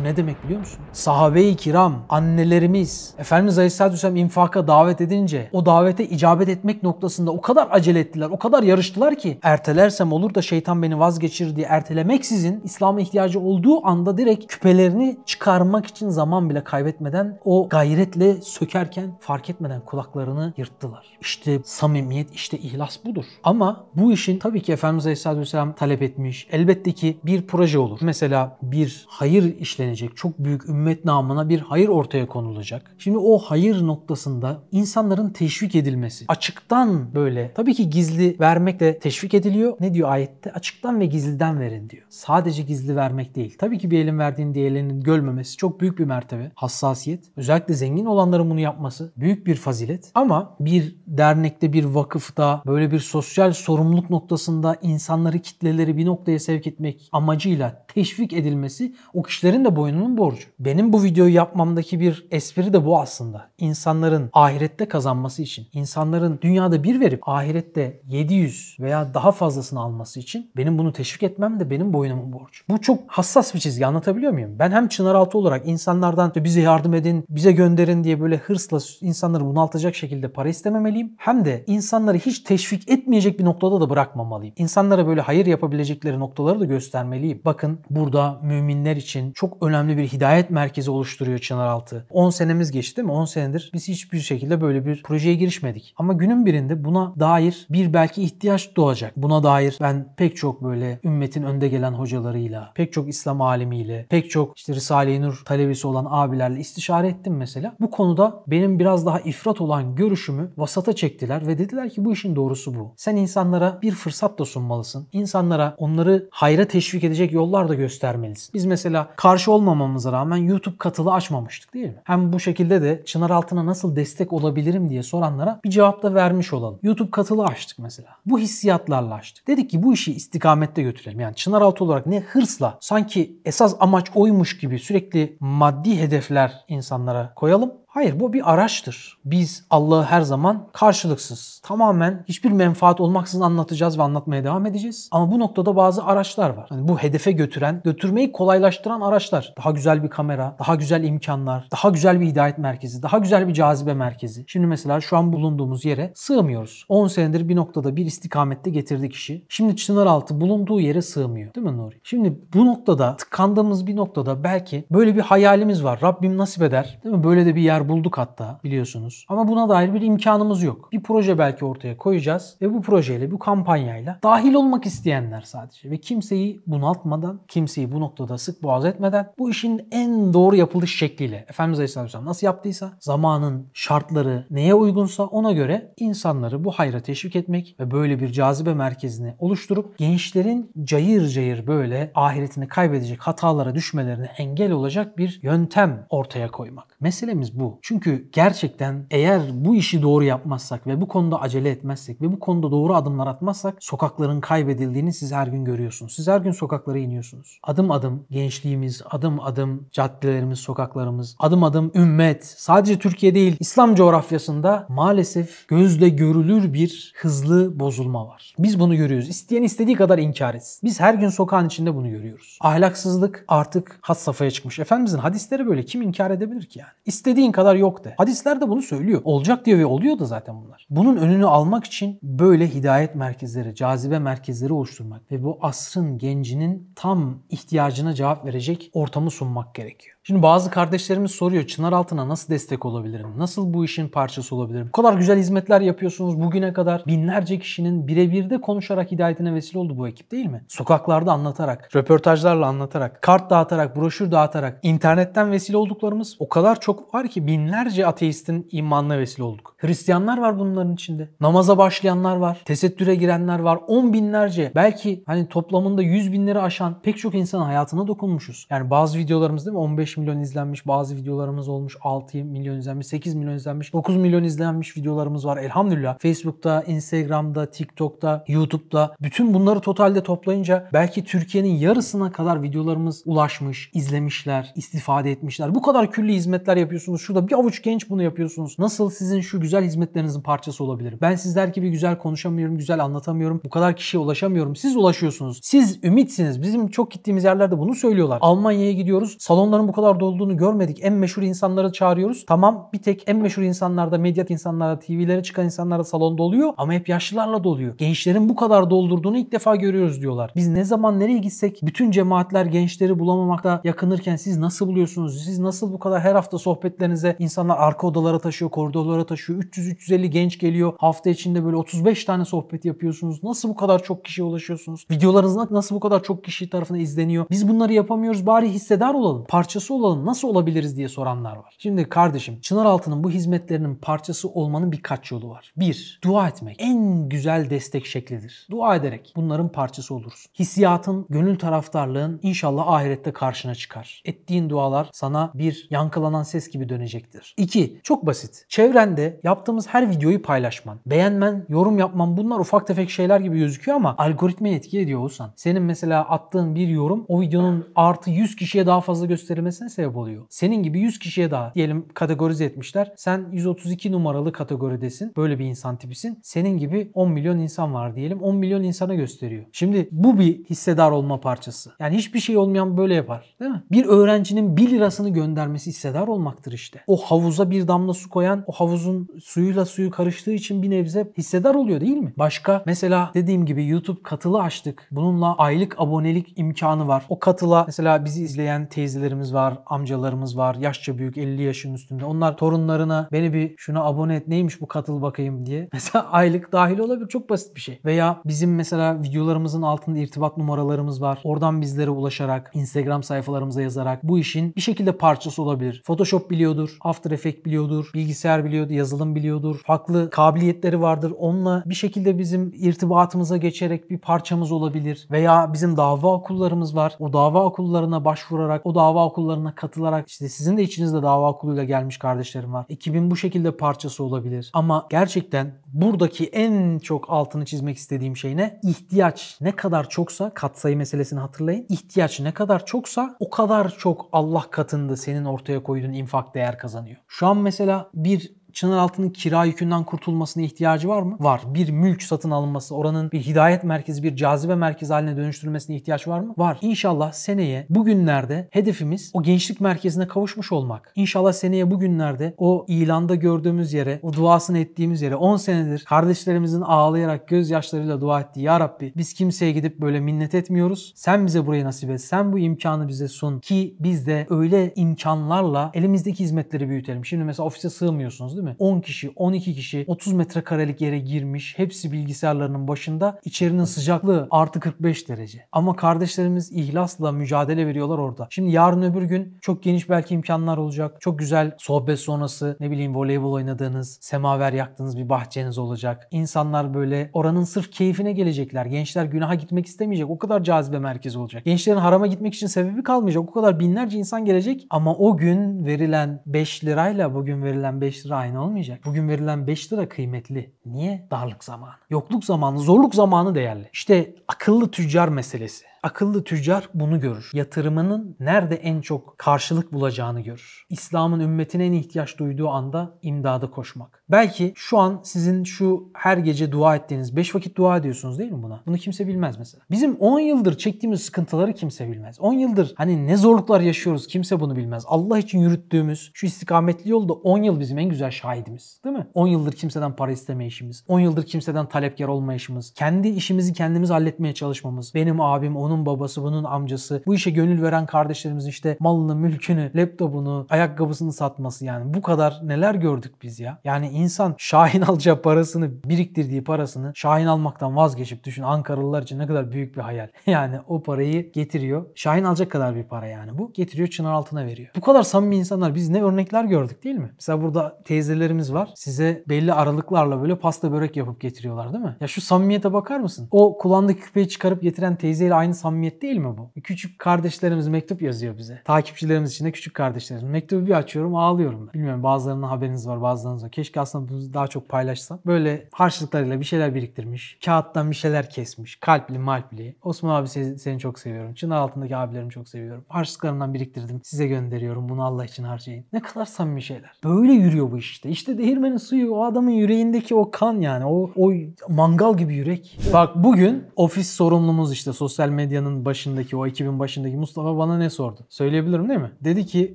Bu ne demek biliyor musun? Sahabe-i kiram, annelerimiz Efendimiz Aleyhisselatü Vesselam infaka davet edince o davete icabet etmek noktasında o kadar acele ettiler, o kadar yarıştılar ki ertelersem olur da şeytan beni vazgeçirir diye ertelemeksizin İslam'a ihtiyacı olduğu anda direkt küpelerini çıkarmak için zaman bile kaybetmeden o gayretle sökerken fark etmeden kulaklarını yırttılar. İşte samimiyet, işte ihlas budur. Ama bu işin tabii ki Efendimiz Aleyhisselatü Vesselam talep etmiş. Elbette ki bir proje olur. Mesela bir hayır işleri denecek. Çok büyük ümmet namına bir hayır ortaya konulacak. Şimdi o hayır noktasında insanların teşvik edilmesi. Açıktan böyle. Tabii ki gizli vermek de teşvik ediliyor. Ne diyor ayette? Açıktan ve gizliden verin diyor. Sadece gizli vermek değil. Tabii ki bir elin verdiğini diğerlerinin görmemesi çok büyük bir mertebe. Hassasiyet. Özellikle zengin olanların bunu yapması büyük bir fazilet. Ama bir dernekte, bir vakıfta böyle bir sosyal sorumluluk noktasında insanları, kitleleri bir noktaya sevk etmek amacıyla teşvik edilmesi o kişilerin Ömer'in de boynunun borcu. Benim bu videoyu yapmamdaki bir espri de bu aslında. İnsanların ahirette kazanması için, insanların dünyada bir verip ahirette 700 veya daha fazlasını alması için benim bunu teşvik etmem de benim boynumun borcu. Bu çok hassas bir çizgi, anlatabiliyor muyum? Ben hem Çınaraltı olarak insanlardan bize yardım edin, bize gönderin diye böyle hırsla insanları bunaltacak şekilde para istememeliyim. Hem de insanları hiç teşvik etmeyecek bir noktada da bırakmamalıyım. İnsanlara böyle hayır yapabilecekleri noktaları da göstermeliyim. Bakın burada müminler için çok önemli bir hidayet merkezi oluşturuyor Çınaraltı. 10 senemiz geçti değil mi? 10 senedir biz hiçbir şekilde böyle bir projeye girişmedik. Ama günün birinde buna dair bir belki ihtiyaç doğacak. Buna dair ben pek çok böyle ümmetin önde gelen hocalarıyla, pek çok İslam alimiyle, pek çok işte Risale-i Nur talebesi olan abilerle istişare ettim mesela. Bu konuda benim biraz daha ifrat olan görüşümü vasata çektiler ve dediler ki bu işin doğrusu bu. Sen insanlara bir fırsat da sunmalısın. İnsanlara onları hayra teşvik edecek yollar da göstermelisin. Biz mesela karşı olmamamıza rağmen YouTube kanalı açmamıştık değil mi? Hem bu şekilde de Çınaraltı'na nasıl destek olabilirim diye soranlara bir cevap da vermiş olalım. YouTube kanalı açtık mesela. Bu hissiyatlarla açtık. Dedik ki bu işi istikamette götürelim. Yani Çınaraltı olarak ne hırsla, sanki esas amaç oymuş gibi sürekli maddi hedefler insanlara koyalım. Hayır, bu bir araçtır. Biz Allah'ı her zaman karşılıksız, tamamen hiçbir menfaat olmaksızın anlatacağız ve anlatmaya devam edeceğiz. Ama bu noktada bazı araçlar var. Yani bu hedefe götüren, götürmeyi kolaylaştıran araçlar. Daha güzel bir kamera, daha güzel imkanlar, daha güzel bir hidayet merkezi, daha güzel bir cazibe merkezi. Şimdi mesela şu an bulunduğumuz yere sığmıyoruz. 10 senedir bir noktada bir istikamette getirdik işi. Şimdi Çınaraltı bulunduğu yere sığmıyor. Değil mi Nuri? Şimdi bu noktada, tıkandığımız bir noktada belki böyle bir hayalimiz var. Rabbim nasip eder. Değil mi? Böyle de bir yer bulduk hatta, biliyorsunuz. Ama buna dair bir imkanımız yok. Bir proje belki ortaya koyacağız ve bu projeyle, bu kampanyayla dahil olmak isteyenler sadece ve kimseyi bunaltmadan, kimseyi bu noktada sık boğaz etmeden bu işin en doğru yapılış şekliyle Efendimiz Aleyhisselam nasıl yaptıysa, zamanın şartları neye uygunsa ona göre insanları bu hayra teşvik etmek ve böyle bir cazibe merkezini oluşturup gençlerin cayır cayır böyle ahiretini kaybedecek hatalara düşmelerine engel olacak bir yöntem ortaya koymak. Meselemiz bu. Çünkü gerçekten eğer bu işi doğru yapmazsak ve bu konuda acele etmezsek ve bu konuda doğru adımlar atmazsak sokakların kaybedildiğini siz her gün görüyorsunuz. Siz her gün sokaklara iniyorsunuz. Adım adım gençliğimiz, adım adım caddelerimiz, sokaklarımız, adım adım ümmet, sadece Türkiye değil İslam coğrafyasında maalesef gözle görülür bir hızlı bozulma var. Biz bunu görüyoruz. İsteyen istediği kadar inkar etsin. Biz her gün sokağın içinde bunu görüyoruz. Ahlaksızlık artık had safhaya çıkmış. Efendimizin hadisleri böyle, kim inkar edebilir ki yani? İstediğin kadar yok de. Hadisler de bunu söylüyor. Olacak diyor ve oluyor da zaten bunlar. Bunun önünü almak için böyle hidayet merkezleri, cazibe merkezleri oluşturmak ve bu asrın gencinin tam ihtiyacına cevap verecek ortamı sunmak gerekiyor. Şimdi bazı kardeşlerimiz soruyor, Çınaraltı'na nasıl destek olabilirim? Nasıl bu işin parçası olabilirim? Bu kadar güzel hizmetler yapıyorsunuz bugüne kadar. Binlerce kişinin birebir de konuşarak hidayetine vesile oldu bu ekip değil mi? Sokaklarda anlatarak, röportajlarla anlatarak, kart dağıtarak, broşür dağıtarak, internetten vesile olduklarımız o kadar çok var ki binlerce ateistin imanına vesile olduk. Hristiyanlar var bunların içinde. Namaza başlayanlar var. Tesettüre girenler var. 10 binlerce, belki hani toplamında 100 binleri aşan pek çok insanın hayatına dokunmuşuz. Yani bazı videolarımız değil mi? 15 milyon izlenmiş, bazı videolarımız olmuş 6 milyon izlenmiş, 8 milyon izlenmiş, 9 milyon izlenmiş videolarımız var elhamdülillah. Facebook'ta, Instagram'da, TikTok'ta, YouTube'da, bütün bunları totalde toplayınca belki Türkiye'nin yarısına kadar videolarımız ulaşmış, izlemişler, istifade etmişler. Bu kadar külli hizmetler yapıyorsunuz. Şurada bir avuç genç bunu yapıyorsunuz. Nasıl sizin şu güzel hizmetlerinizin parçası olabilirim? Ben sizler gibi güzel konuşamıyorum, güzel anlatamıyorum. Bu kadar kişiye ulaşamıyorum. Siz ulaşıyorsunuz. Siz ümitsiniz. Bizim çok gittiğimiz yerlerde bunu söylüyorlar. Almanya'ya gidiyoruz. Salonların bu kadar dolduğunu görmedik. En meşhur insanları çağırıyoruz. Tamam, bir tek en meşhur insanlarda, medyat insanlarda, TV'lere çıkan insanlarda salon doluyor ama hep yaşlılarla doluyor. Gençlerin bu kadar doldurduğunu ilk defa görüyoruz diyorlar. Biz ne zaman nereye gitsek bütün cemaatler gençleri bulamamakta yakınırken siz nasıl buluyorsunuz? Siz nasıl bu kadar her hafta sohbetlerinize insanlar arka odalara taşıyor, koridorlara taşıyor. 300-350 genç geliyor. Hafta içinde böyle 35 tane sohbet yapıyorsunuz. Nasıl bu kadar çok kişiye ulaşıyorsunuz? Videolarınız nasıl bu kadar çok kişi tarafından izleniyor? Biz bunları yapamıyoruz. Bari hissedar olalım. Parçası parçası olalım, nasıl olabiliriz diye soranlar var. Şimdi kardeşim, Çınaraltı'nın bu hizmetlerinin parçası olmanın birkaç yolu var. 1. Dua etmek en güzel destek şeklidir. Dua ederek bunların parçası olursun. Hissiyatın, gönül taraftarlığın inşallah ahirette karşına çıkar. Ettiğin dualar sana bir yankılanan ses gibi dönecektir. 2. Çok basit. Çevrende yaptığımız her videoyu paylaşman, beğenmen, yorum yapman, bunlar ufak tefek şeyler gibi gözüküyor ama algoritmayı etki ediyor olsan. Senin mesela attığın bir yorum o videonun artı 100 kişiye daha fazla gösterilmesine sebep oluyor. Senin gibi 100 kişiye daha diyelim kategorize etmişler. Sen 132 numaralı kategoridesin. Böyle bir insan tipisin. Senin gibi 10 milyon insan var diyelim. 10 milyon insana gösteriyor. Şimdi bu bir hissedar olma parçası. Yani hiçbir şey olmayan böyle yapar. Değil mi? Bir öğrencinin 1 lirasını göndermesi hissedar olmaktır işte. O havuza bir damla su koyan, o havuzun suyuyla suyu karıştığı için bir nebze hissedar oluyor değil mi? Başka mesela dediğim gibi YouTube katılı açtık. Bununla aylık abonelik imkanı var. O katıla mesela bizi izleyen teyzelerimiz var, amcalarımız var. Yaşça büyük, 50 yaşın üstünde. Onlar torunlarına beni bir şuna abone et, neymiş bu katıl bakayım diye. Mesela aylık dahil olabilir. Çok basit bir şey. Veya bizim mesela videolarımızın altında irtibat numaralarımız var. Oradan bizlere ulaşarak, Instagram sayfalarımıza yazarak bu işin bir şekilde parçası olabilir. Photoshop biliyordur, After Effects biliyordur, bilgisayar biliyordur, yazılım biliyordur. Farklı kabiliyetleri vardır. Onunla bir şekilde bizim irtibatımıza geçerek bir parçamız olabilir. Veya bizim dava okullarımız var. O dava okullarına başvurarak, o dava okullarına katılarak, işte sizin de içinizde dava okuluyla gelmiş kardeşlerim var. Ekibin bu şekilde parçası olabilir. Ama gerçekten buradaki en çok altını çizmek istediğim şey ne? İhtiyaç ne kadar çoksa, katsayı meselesini hatırlayın. İhtiyaç ne kadar çoksa o kadar çok Allah katında senin ortaya koyduğun infak değer kazanıyor. Şu an mesela bir Çınaraltı'nın kira yükünden kurtulmasına ihtiyacı var mı? Var. Bir mülk satın alınması, oranın bir hidayet merkezi, bir cazibe merkezi haline dönüştürülmesine ihtiyaç var mı? Var. İnşallah seneye bugünlerde hedefimiz o gençlik merkezine kavuşmuş olmak. İnşallah seneye bugünlerde o ilanda gördüğümüz yere, o duasını ettiğimiz yere, 10 senedir kardeşlerimizin ağlayarak, gözyaşlarıyla dua ettiği, ya Rabbi biz kimseye gidip böyle minnet etmiyoruz. Sen bize burayı nasip et. Sen bu imkanı bize sun ki biz de öyle imkanlarla elimizdeki hizmetleri büyütelim. Şimdi mesela ofise sığmıyorsunuz, 10 kişi, 12 kişi 30 metrekarelik yere girmiş. Hepsi bilgisayarlarının başında. İçerinin sıcaklığı artı 45 derece. Ama kardeşlerimiz ihlasla mücadele veriyorlar orada. Şimdi yarın öbür gün çok geniş belki imkanlar olacak. Çok güzel sohbet sonrası, ne bileyim, voleybol oynadığınız, semaver yaktığınız bir bahçeniz olacak. İnsanlar böyle oranın sırf keyfine gelecekler. Gençler günaha gitmek istemeyecek. O kadar cazibe merkezi olacak. Gençlerin harama gitmek için sebebi kalmayacak. O kadar binlerce insan gelecek. Ama o gün verilen 5 lirayla bugün verilen 5 lira aynı olmayacak. Bugün verilen 5 lira kıymetli. Niye? Darlık zamanı, yokluk zamanı, zorluk zamanı değerli. İşte akıllı tüccar meselesi. Akıllı tüccar bunu görür. Yatırımının nerede en çok karşılık bulacağını görür. İslam'ın ümmetine en ihtiyaç duyduğu anda imdada koşmak. Belki şu an sizin şu her gece dua ettiğiniz, 5 vakit dua ediyorsunuz değil mi buna? Bunu kimse bilmez mesela. Bizim 10 yıldır çektiğimiz sıkıntıları kimse bilmez. 10 yıldır hani ne zorluklar yaşıyoruz, kimse bunu bilmez. Allah için yürüttüğümüz şu istikametli yolda 10 yıl bizim en güzel şahidimiz. Değil mi? 10 yıldır kimseden para isteme işimiz. 10 yıldır kimseden talepkar olma işimiz. Kendi işimizi kendimiz halletmeye çalışmamız. Benim abim, onun babası, bunun amcası. Bu işe gönül veren kardeşlerimizin işte malını, mülkünü, laptopunu, ayakkabısını satması yani. Bu kadar neler gördük biz ya. Yani insan Şahin alacağı parasını, biriktirdiği parasını Şahin almaktan vazgeçip, düşün Ankaralılar için ne kadar büyük bir hayal. Yani o parayı getiriyor. Şahin alacak kadar bir para yani bu. Getiriyor Çınaraltı'na veriyor. Bu kadar samimi insanlar, biz ne örnekler gördük değil mi? Mesela burada teyzelerimiz var. Size belli aralıklarla böyle pasta börek yapıp getiriyorlar değil mi? Ya şu samimiyete bakar mısın? O kulağındaki küpeyi çıkarıp getiren teyzeyle aynı samimiyet değil mi bu? Küçük kardeşlerimiz mektup yazıyor bize. Takipçilerimiz için de küçük kardeşlerimiz. Mektubu bir açıyorum, ağlıyorum ben. Bilmiyorum, bazılarının haberiniz var, bazılarınız yok. Keşke aslında bunu daha çok paylaşsam. Böyle harçlıklarıyla bir şeyler biriktirmiş. Kağıttan bir şeyler kesmiş. Kalpli malpli. Osman abi seni çok seviyorum. Çınaraltı'ndaki abilerimi çok seviyorum. Harçlıklarından biriktirdim. Size gönderiyorum. Bunu Allah için harcayın. Ne kadar samimi şeyler. Böyle yürüyor bu işte. İşte değirmenin suyu, o adamın yüreğindeki o kan yani. O mangal gibi yürek. Bak bugün ofis sorumlumuz işte sosyal medyanın başındaki, o ekibin başındaki Mustafa bana ne sordu? Söyleyebilirim değil mi? Dedi ki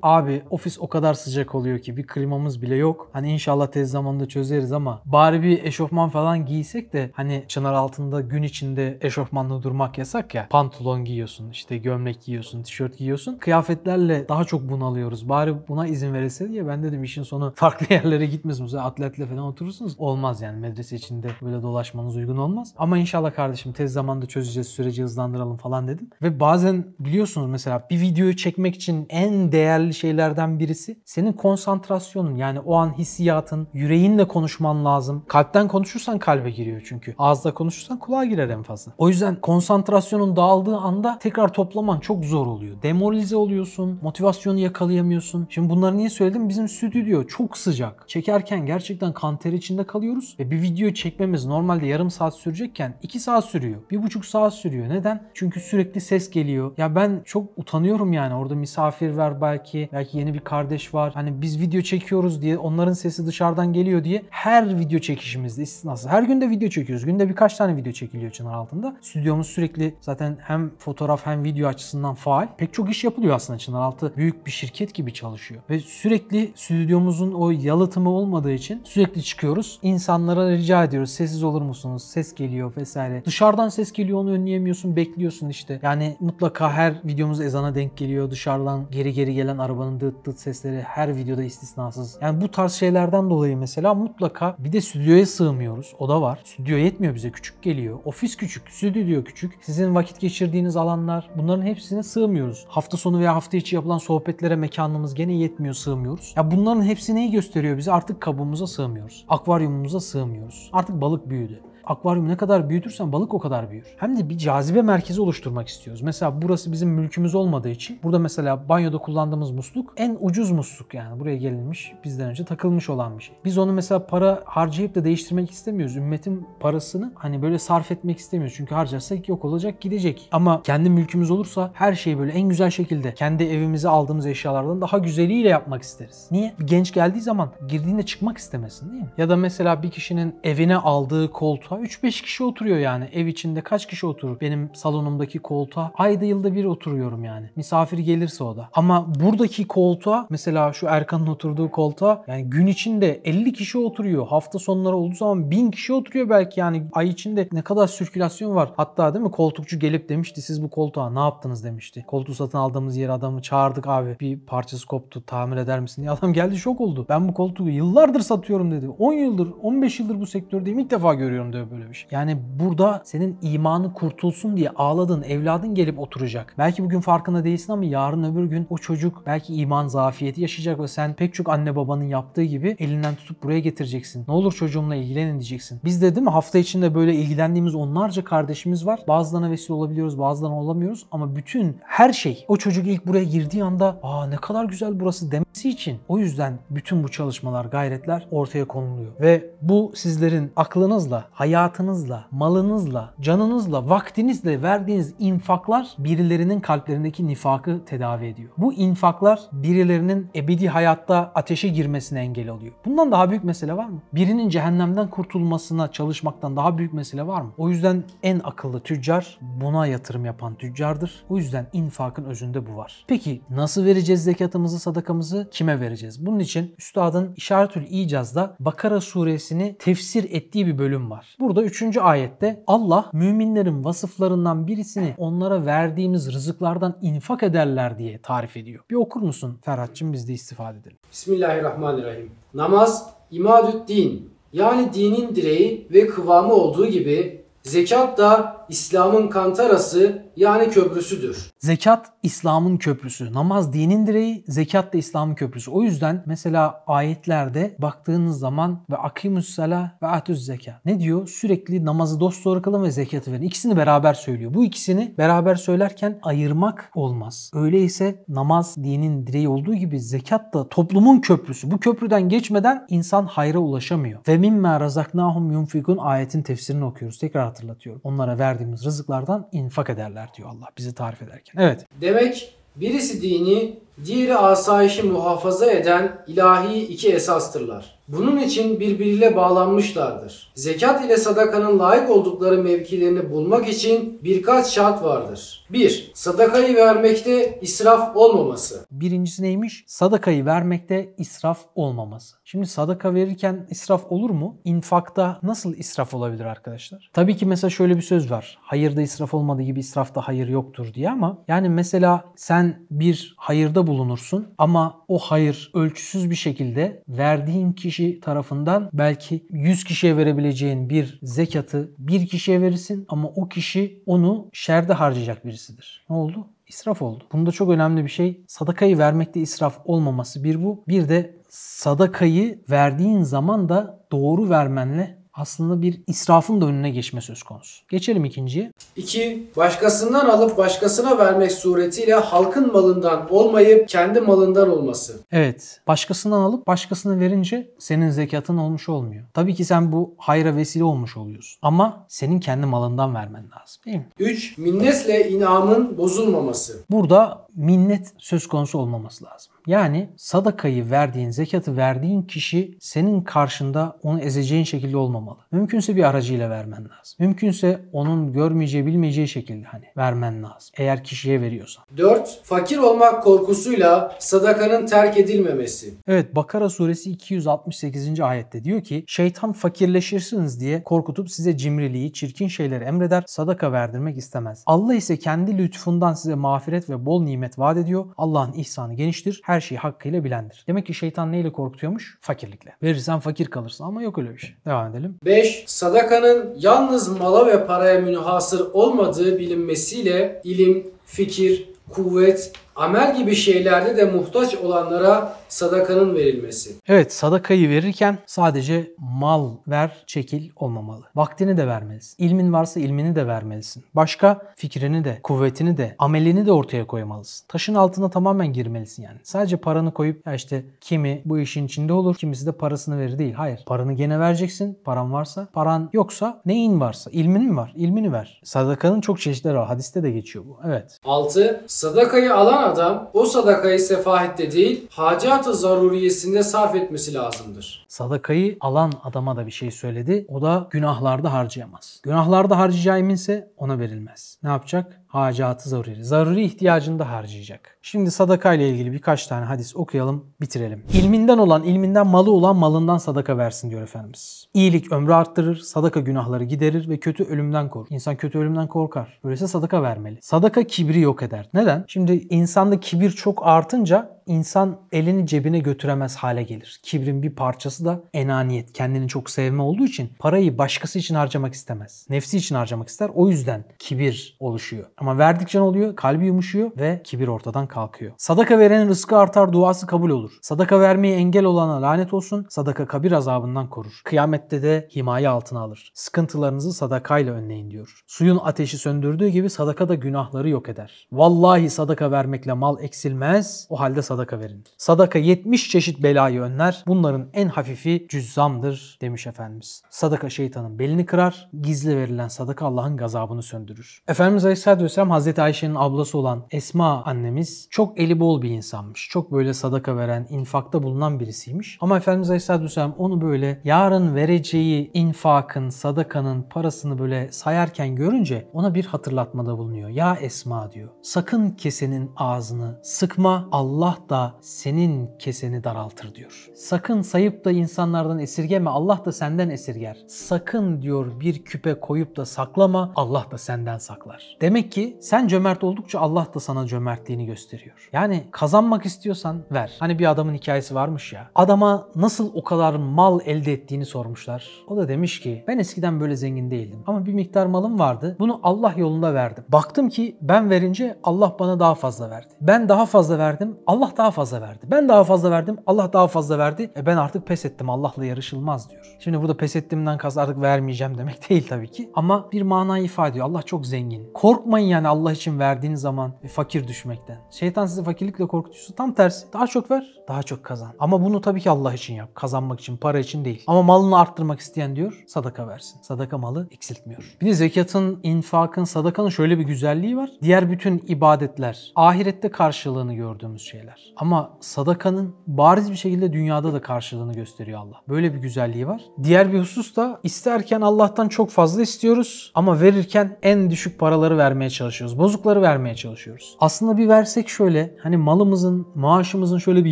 abi ofis o kadar sıcak oluyor ki bir klimamız bile yok. Hani inşallah tez zamanda çözeriz ama bari bir eşofman falan giysek de hani Çınaraltı'nda gün içinde eşofmanla durmak yasak ya. Pantolon giyiyorsun, işte gömlek giyiyorsun, tişört giyiyorsun. Kıyafetlerle daha çok bunalıyoruz. Bari buna izin verilse diye ben dedim işin sonu farklı yerlere gitmez. Atletle falan oturursunuz. Olmaz yani medrese içinde böyle dolaşmanız uygun olmaz. Ama inşallah kardeşim tez zamanda çözeceğiz, süreci hızlandıralım falan. falan dedim. Ve bazen biliyorsunuz mesela bir videoyu çekmek için en değerli şeylerden birisi senin konsantrasyonun, yani o an hissiyatın, yüreğinle konuşman lazım. Kalpten konuşursan kalbe giriyor çünkü. Ağızda konuşursan kulağa girer en fazla. O yüzden konsantrasyonun dağıldığı anda tekrar toplaman çok zor oluyor. Demoralize oluyorsun, motivasyonu yakalayamıyorsun. Şimdi bunları niye söyledim? Bizim stüdyo çok sıcak. Çekerken gerçekten kan ter içinde kalıyoruz ve bir video çekmemiz normalde yarım saat sürecekken 2 saat sürüyor. 1,5 saat sürüyor. Neden? Çünkü sürekli ses geliyor. Ya ben çok utanıyorum yani. Orada misafir var belki yeni bir kardeş var. Hani biz video çekiyoruz diye onların sesi dışarıdan geliyor diye her video çekişimizde istisnasız. Her gün de video çekiyoruz. Günde birkaç tane video çekiliyor Çınaraltı'nda. Stüdyomuz sürekli zaten hem fotoğraf hem video açısından faal. Pek çok iş yapılıyor aslında. Çınaraltı büyük bir şirket gibi çalışıyor. Ve sürekli stüdyomuzun o yalıtımı olmadığı için sürekli çıkıyoruz. İnsanlara rica ediyoruz. Sessiz olur musunuz? Ses geliyor vesaire. Dışarıdan ses geliyor, onu önleyemiyorsun. Bekliyorsun işte. Yani mutlaka her videomuz ezana denk geliyor. Dışarıdan geri gelen arabanın dıt sesleri her videoda istisnasız. Yani bu tarz şeylerden dolayı mesela mutlaka, bir de stüdyoya sığmıyoruz. O da var. Stüdyo yetmiyor bize. Küçük geliyor. Ofis küçük. Stüdyo küçük. Sizin vakit geçirdiğiniz alanlar, bunların hepsine sığmıyoruz. Hafta sonu veya hafta içi yapılan sohbetlere mekanımız gene yetmiyor. Sığmıyoruz. Ya bunların hepsi neyi gösteriyor bize? Artık kabuğumuza sığmıyoruz. Akvaryumumuza sığmıyoruz. Artık balık büyüdü. Akvaryum ne kadar büyütürsen balık o kadar büyür. Hem de bir cazibe merkezi oluşturmak istiyoruz. Mesela burası bizim mülkümüz olmadığı için, burada mesela banyoda kullandığımız musluk en ucuz musluk, yani buraya gelinmiş, bizden önce takılmış olan bir şey. Biz onu mesela para harcayıp da değiştirmek istemiyoruz. Ümmetin parasını hani böyle sarf etmek istemiyoruz. Çünkü harcarsak yok olacak, gidecek. Ama kendi mülkümüz olursa her şeyi böyle en güzel şekilde, kendi evimize aldığımız eşyalardan daha güzeliyle yapmak isteriz. Niye? Bir genç geldiği zaman girdiğinde çıkmak istemesin, değil mi? Ya da mesela bir kişinin evine aldığı koltuğa 3-5 kişi oturuyor yani. Ev içinde kaç kişi oturur? Benim salonumdaki koltuğa ayda yılda bir oturuyorum yani. Misafir gelirse o da. Ama buradaki koltuğa, mesela şu Erkan'ın oturduğu koltuğa, yani gün içinde 50 kişi oturuyor. Hafta sonları olduğu zaman 1000 kişi oturuyor belki yani. Ay içinde ne kadar sirkülasyon var. Hatta değil mi, koltukçu gelip demişti siz bu koltuğa ne yaptınız demişti. Koltuğu satın aldığımız yere adamı çağırdık, abi bir parçası koptu tamir eder misin diye. Adam geldi, şok oldu. Ben bu koltuğu yıllardır satıyorum dedi. 10 yıldır 15 yıldır bu sektördeyim, ilk defa görüyorum diyor. Böyle bir şey. Yani burada senin imanı kurtulsun diye ağladığın evladın gelip oturacak. Belki bugün farkında değilsin ama yarın öbür gün o çocuk belki iman zafiyeti yaşayacak ve sen pek çok anne babanın yaptığı gibi elinden tutup buraya getireceksin. Ne olur çocuğumla ilgilenin diyeceksin. Biz de değil mi, hafta içinde böyle ilgilendiğimiz onlarca kardeşimiz var. Bazılarına vesile olabiliyoruz, bazılarına olamıyoruz ama bütün her şey o çocuk ilk buraya girdiği anda "Aa ne kadar güzel burası" demesi için. O yüzden bütün bu çalışmalar, gayretler ortaya konuluyor. Ve bu sizlerin aklınızla, hayatınızla, malınızla, canınızla, vaktinizle verdiğiniz infaklar birilerinin kalplerindeki nifakı tedavi ediyor. Bu infaklar birilerinin ebedi hayatta ateşe girmesine engel oluyor. Bundan daha büyük mesele var mı? Birinin cehennemden kurtulmasına çalışmaktan daha büyük mesele var mı? O yüzden en akıllı tüccar buna yatırım yapan tüccardır. O yüzden infakın özünde bu var. Peki nasıl vereceğiz zekatımızı, sadakamızı? Kime vereceğiz? Bunun için Üstad'ın İşaretül İcaz'da Bakara suresini tefsir ettiği bir bölüm var. Burada 3. ayette Allah müminlerin vasıflarından birisini onlara verdiğimiz rızıklardan infak ederler diye tarif ediyor. Bir okur musun Ferhat'cığım, biz de istifade edelim. Bismillahirrahmanirrahim. Namaz imadü'd-din, yani dinin direği ve kıvamı olduğu gibi zekat da İslam'ın kantarası, yani köprüsüdür. Zekat İslam'ın köprüsü. Namaz dinin direği, zekat da İslam'ın köprüsü. O yüzden mesela ayetlerde baktığınız zaman ve akimussalah ve atuz zekat. Ne diyor? Sürekli namazı dosdoğru kılın ve zekatı verin. İkisini beraber söylüyor. Bu ikisini beraber söylerken ayırmak olmaz. Öyleyse namaz dinin direği olduğu gibi zekat da toplumun köprüsü. Bu köprüden geçmeden insan hayra ulaşamıyor. Ve mimme razaknahum yunfikun ayetin tefsirini okuyoruz. Tekrar hatırlatıyorum. Onlara verdiğimiz rızıklardan infak ederler diyor Allah bizi tarif ederken. Evet. Demek birisi dini, diğeri asayişi muhafaza eden ilahi iki esastırlar. Bunun için birbiriyle bağlanmışlardır. Zekat ile sadakanın layık oldukları mevkilerini bulmak için birkaç şart vardır. 1. Sadakayı vermekte israf olmaması. Birincisi neymiş? Sadakayı vermekte israf olmaması. Şimdi sadaka verirken israf olur mu? İnfakta nasıl israf olabilir arkadaşlar? Tabii ki mesela şöyle bir söz var. Hayırda israf olmadığı gibi israfta hayır yoktur diye, ama yani mesela sen bir hayırda katkıda bulunursun ama o hayır ölçüsüz bir şekilde verdiğin kişi tarafından belki 100 kişiye verebileceğin bir zekatı bir kişiye verirsin ama o kişi onu şerde harcayacak birisidir. Ne oldu? İsraf oldu. Bunda çok önemli bir şey. Sadakayı vermekte israf olmaması bir bu. Bir de sadakayı verdiğin zaman da doğru vermenle aslında bir israfın da önüne geçme söz konusu. Geçelim ikinciye. 2. Başkasından alıp başkasına vermek suretiyle halkın malından olmayıp kendi malından olması. Evet. Başkasından alıp başkasına verince senin zekatın olmuş olmuyor. Tabii ki sen bu hayra vesile olmuş oluyorsun. Ama senin kendi malından vermen lazım. Değil mi? 3. Minnetle inamın bozulmaması. Burada minnet söz konusu olmaması lazım. Yani sadakayı verdiğin, zekatı verdiğin kişi senin karşında onu ezeceğin şekilde olmamalı. Mümkünse bir aracıyla vermen lazım. Mümkünse onun görmeyeceği, bilmeyeceği şekilde hani vermen lazım. Eğer kişiye veriyorsan. 4. Fakir olmak korkusuyla sadakanın terk edilmemesi. Evet, Bakara suresi 268. ayette diyor ki şeytan fakirleşirsiniz diye korkutup size cimriliği, çirkin şeyleri emreder, sadaka verdirmek istemez. Allah ise kendi lütfundan size mağfiret ve bol nimet vaat ediyor. Allah'ın ihsanı geniştir. Her şeyi hakkıyla bilendir. Demek ki şeytan neyle korkutuyormuş? Fakirlikle. Verirsen fakir kalırsın ama yok öyle bir şey. Devam edelim. 5. Sadakanın yalnız mala ve paraya münhasır olmadığı bilinmesiyle ilim, fikir, kuvvet, amel gibi şeylerde de muhtaç olanlara sadakanın verilmesi. Evet, sadakayı verirken sadece mal ver, çekil olmamalı. Vaktini de vermelisin. İlmin varsa ilmini de vermelisin. Başka fikrini de, kuvvetini de, amelini de ortaya koymalısın. Taşın altına tamamen girmelisin yani. Sadece paranı koyup ya işte kimi bu işin içinde olur, kimisi de parasını verir değil. Hayır. Paranı gene vereceksin. Paran varsa. Paran yoksa neyin varsa. İlmin mi var? İlmini ver. Sadakanın çok çeşitleri var. Hadiste de geçiyor bu. Evet. 6. Sadakayı alan adam o sadakayı sefahette değil, hacat-ı zaruriyesinde sarf etmesi lazımdır. Sadakayı alan adama da bir şey söyledi. O da günahlarda harcayamaz. Günahlarda harcayacağı eminse ona verilmez. Ne yapacak? Hacat-ı zaruri. Zaruri ihtiyacında harcayacak. Şimdi sadakayla ilgili birkaç tane hadis okuyalım, bitirelim. İlminden olan, ilminden malı olan malından sadaka versin diyor Efendimiz. İyilik ömrü arttırır, sadaka günahları giderir ve kötü ölümden korur. İnsan kötü ölümden korkar. Öyleyse sadaka vermeli. Sadaka kibri yok eder. Neden? Şimdi insanda kibir çok artınca İnsan elini cebine götüremez hale gelir. Kibrin bir parçası da enaniyet. Kendini çok sevme olduğu için parayı başkası için harcamak istemez. Nefsi için harcamak ister. O yüzden kibir oluşuyor. Ama verdikçe ne oluyor? Kalbi yumuşuyor ve kibir ortadan kalkıyor. Sadaka verenin rızkı artar, duası kabul olur. Sadaka vermeye engel olana lanet olsun. Sadaka kabir azabından korur. Kıyamette de himaye altına alır. Sıkıntılarınızı sadakayla önleyin diyor. Suyun ateşi söndürdüğü gibi sadaka da günahları yok eder. Vallahi sadaka vermekle mal eksilmez. O halde sadaka verin. Sadaka 70 çeşit belayı önler. Bunların en hafifi cüzzamdır demiş Efendimiz. Sadaka şeytanın belini kırar. Gizli verilen sadaka Allah'ın gazabını söndürür. Efendimiz Aleyhisselatü Vesselam Hazreti Ayşe'nin ablası olan Esma annemiz çok eli bol bir insanmış. Çok böyle sadaka veren, infakta bulunan birisiymiş. Ama Efendimiz Aleyhisselatü Vesselam onu böyle yarın vereceği infakın, sadakanın parasını böyle sayarken görünce ona bir hatırlatmada bulunuyor. Ya Esma diyor. Sakın kesenin ağzını sıkma. Allah da senin keseni daraltır diyor. Sakın sayıp da insanlardan esirgeme. Allah da senden esirger. Sakın diyor bir küpe koyup da saklama. Allah da senden saklar. Demek ki sen cömert oldukça Allah da sana cömertliğini gösteriyor. Yani kazanmak istiyorsan ver. Hani bir adamın hikayesi varmış ya. Adama nasıl o kadar mal elde ettiğini sormuşlar. O da demiş ki ben eskiden böyle zengin değildim. Ama bir miktar malım vardı. Bunu Allah yolunda verdim. Baktım ki ben verince Allah bana daha fazla verdi. Ben daha fazla verdim. Allah daha fazla verdi. Ben daha fazla verdim. Allah daha fazla verdi. Ben artık pes ettim. Allah'la yarışılmaz diyor. Şimdi burada pes ettiğimden kastı artık vermeyeceğim demek değil tabii ki. Ama bir manayı ifade ediyor. Allah çok zengin. Korkmayın yani Allah için verdiğiniz zaman fakir düşmekten. Şeytan sizi fakirlikle korkutuyorsa tam tersi. Daha çok ver, daha çok kazan. Ama bunu tabii ki Allah için yap. Kazanmak için, para için değil. Ama malını arttırmak isteyen diyor sadaka versin. Sadaka malı eksiltmiyor. Bir de zekatın, infakın, sadakanın şöyle bir güzelliği var. Diğer bütün ibadetler ahirette karşılığını gördüğümüz şeyler. Ama sadakanın bariz bir şekilde dünyada da karşılığını gösteriyor Allah. Böyle bir güzelliği var. Diğer bir husus da isterken Allah'tan çok fazla istiyoruz ama verirken en düşük paraları vermeye çalışıyoruz. Bozukları vermeye çalışıyoruz. Aslında bir versek şöyle hani malımızın, maaşımızın şöyle bir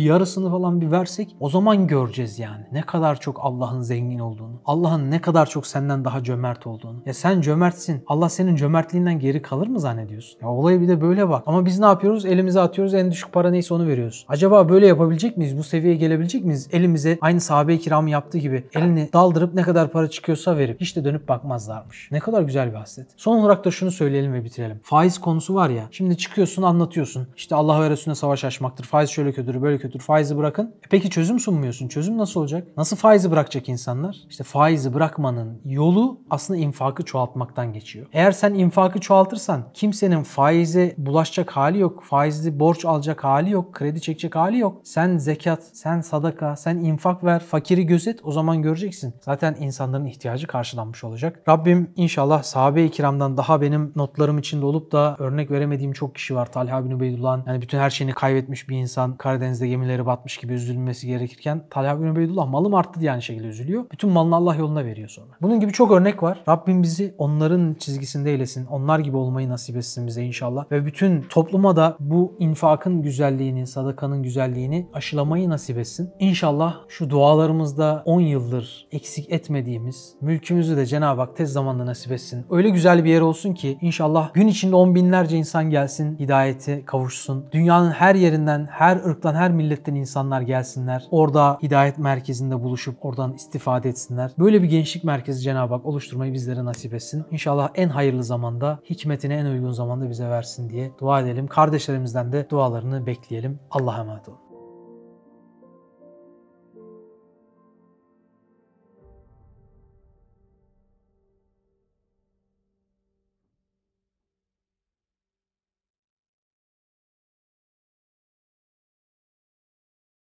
yarısını falan bir versek o zaman göreceğiz yani. Ne kadar çok Allah'ın zengin olduğunu. Allah'ın ne kadar çok senden daha cömert olduğunu. Ya sen cömertsin. Allah senin cömertliğinden geri kalır mı zannediyorsun? Ya olaya bir de böyle bak. Ama biz ne yapıyoruz? Elimize atıyoruz. En düşük para neyse onu veriyoruz. görüyoruz. Acaba böyle yapabilecek miyiz? Bu seviyeye gelebilecek miyiz? Elimize aynı sahabe-i kiramı yaptığı gibi elini daldırıp ne kadar para çıkıyorsa verip hiç de dönüp bakmazlarmış. Ne kadar güzel bir hasret. Son olarak da şunu söyleyelim ve bitirelim. Faiz konusu var ya. Şimdi çıkıyorsun anlatıyorsun. İşte Allah ve Resulüne savaş açmaktır. Faiz şöyle kötüdür, böyle kötüdür. Faizi bırakın. Peki çözüm sunmuyorsun. Çözüm nasıl olacak? Nasıl faizi bırakacak insanlar? İşte faizi bırakmanın yolu aslında infakı çoğaltmaktan geçiyor. Eğer sen infakı çoğaltırsan kimsenin faize bulaşacak hali yok. Faizli borç alacak hali yok. Kredi çekecek hali yok. Sen zekat, sen sadaka, sen infak ver. Fakiri gözet. O zaman göreceksin. Zaten insanların ihtiyacı karşılanmış olacak. Rabbim inşallah sahabe-i kiramdan daha benim notlarım içinde olup da örnek veremediğim çok kişi var. Talha bin Ubeydullah'ın yani bütün her şeyini kaybetmiş bir insan Karadeniz'de gemileri batmış gibi üzülmesi gerekirken Talha bin Ubeydullah malım arttı diye aynı şekilde üzülüyor. Bütün malını Allah yoluna veriyor sonra. Bunun gibi çok örnek var. Rabbim bizi onların çizgisinde eylesin. Onlar gibi olmayı nasip etsin bize inşallah. Ve bütün topluma da bu infakın güzelliğini, sadakanın güzelliğini aşılamayı nasip etsin. İnşallah şu dualarımızda 10 yıldır eksik etmediğimiz mülkümüzü de Cenab-ı Hak tez zamanda nasip etsin. Öyle güzel bir yer olsun ki inşallah gün içinde 10 binlerce insan gelsin, hidayete kavuşsun. Dünyanın her yerinden, her ırktan, her milletten insanlar gelsinler. Orada hidayet merkezinde buluşup oradan istifade etsinler. Böyle bir gençlik merkezi Cenab-ı Hak oluşturmayı bizlere nasip etsin. İnşallah en hayırlı zamanda, hikmetine en uygun zamanda bize versin diye dua edelim. Kardeşlerimizden de dualarını bekleyelim. Allah'a emanet olun.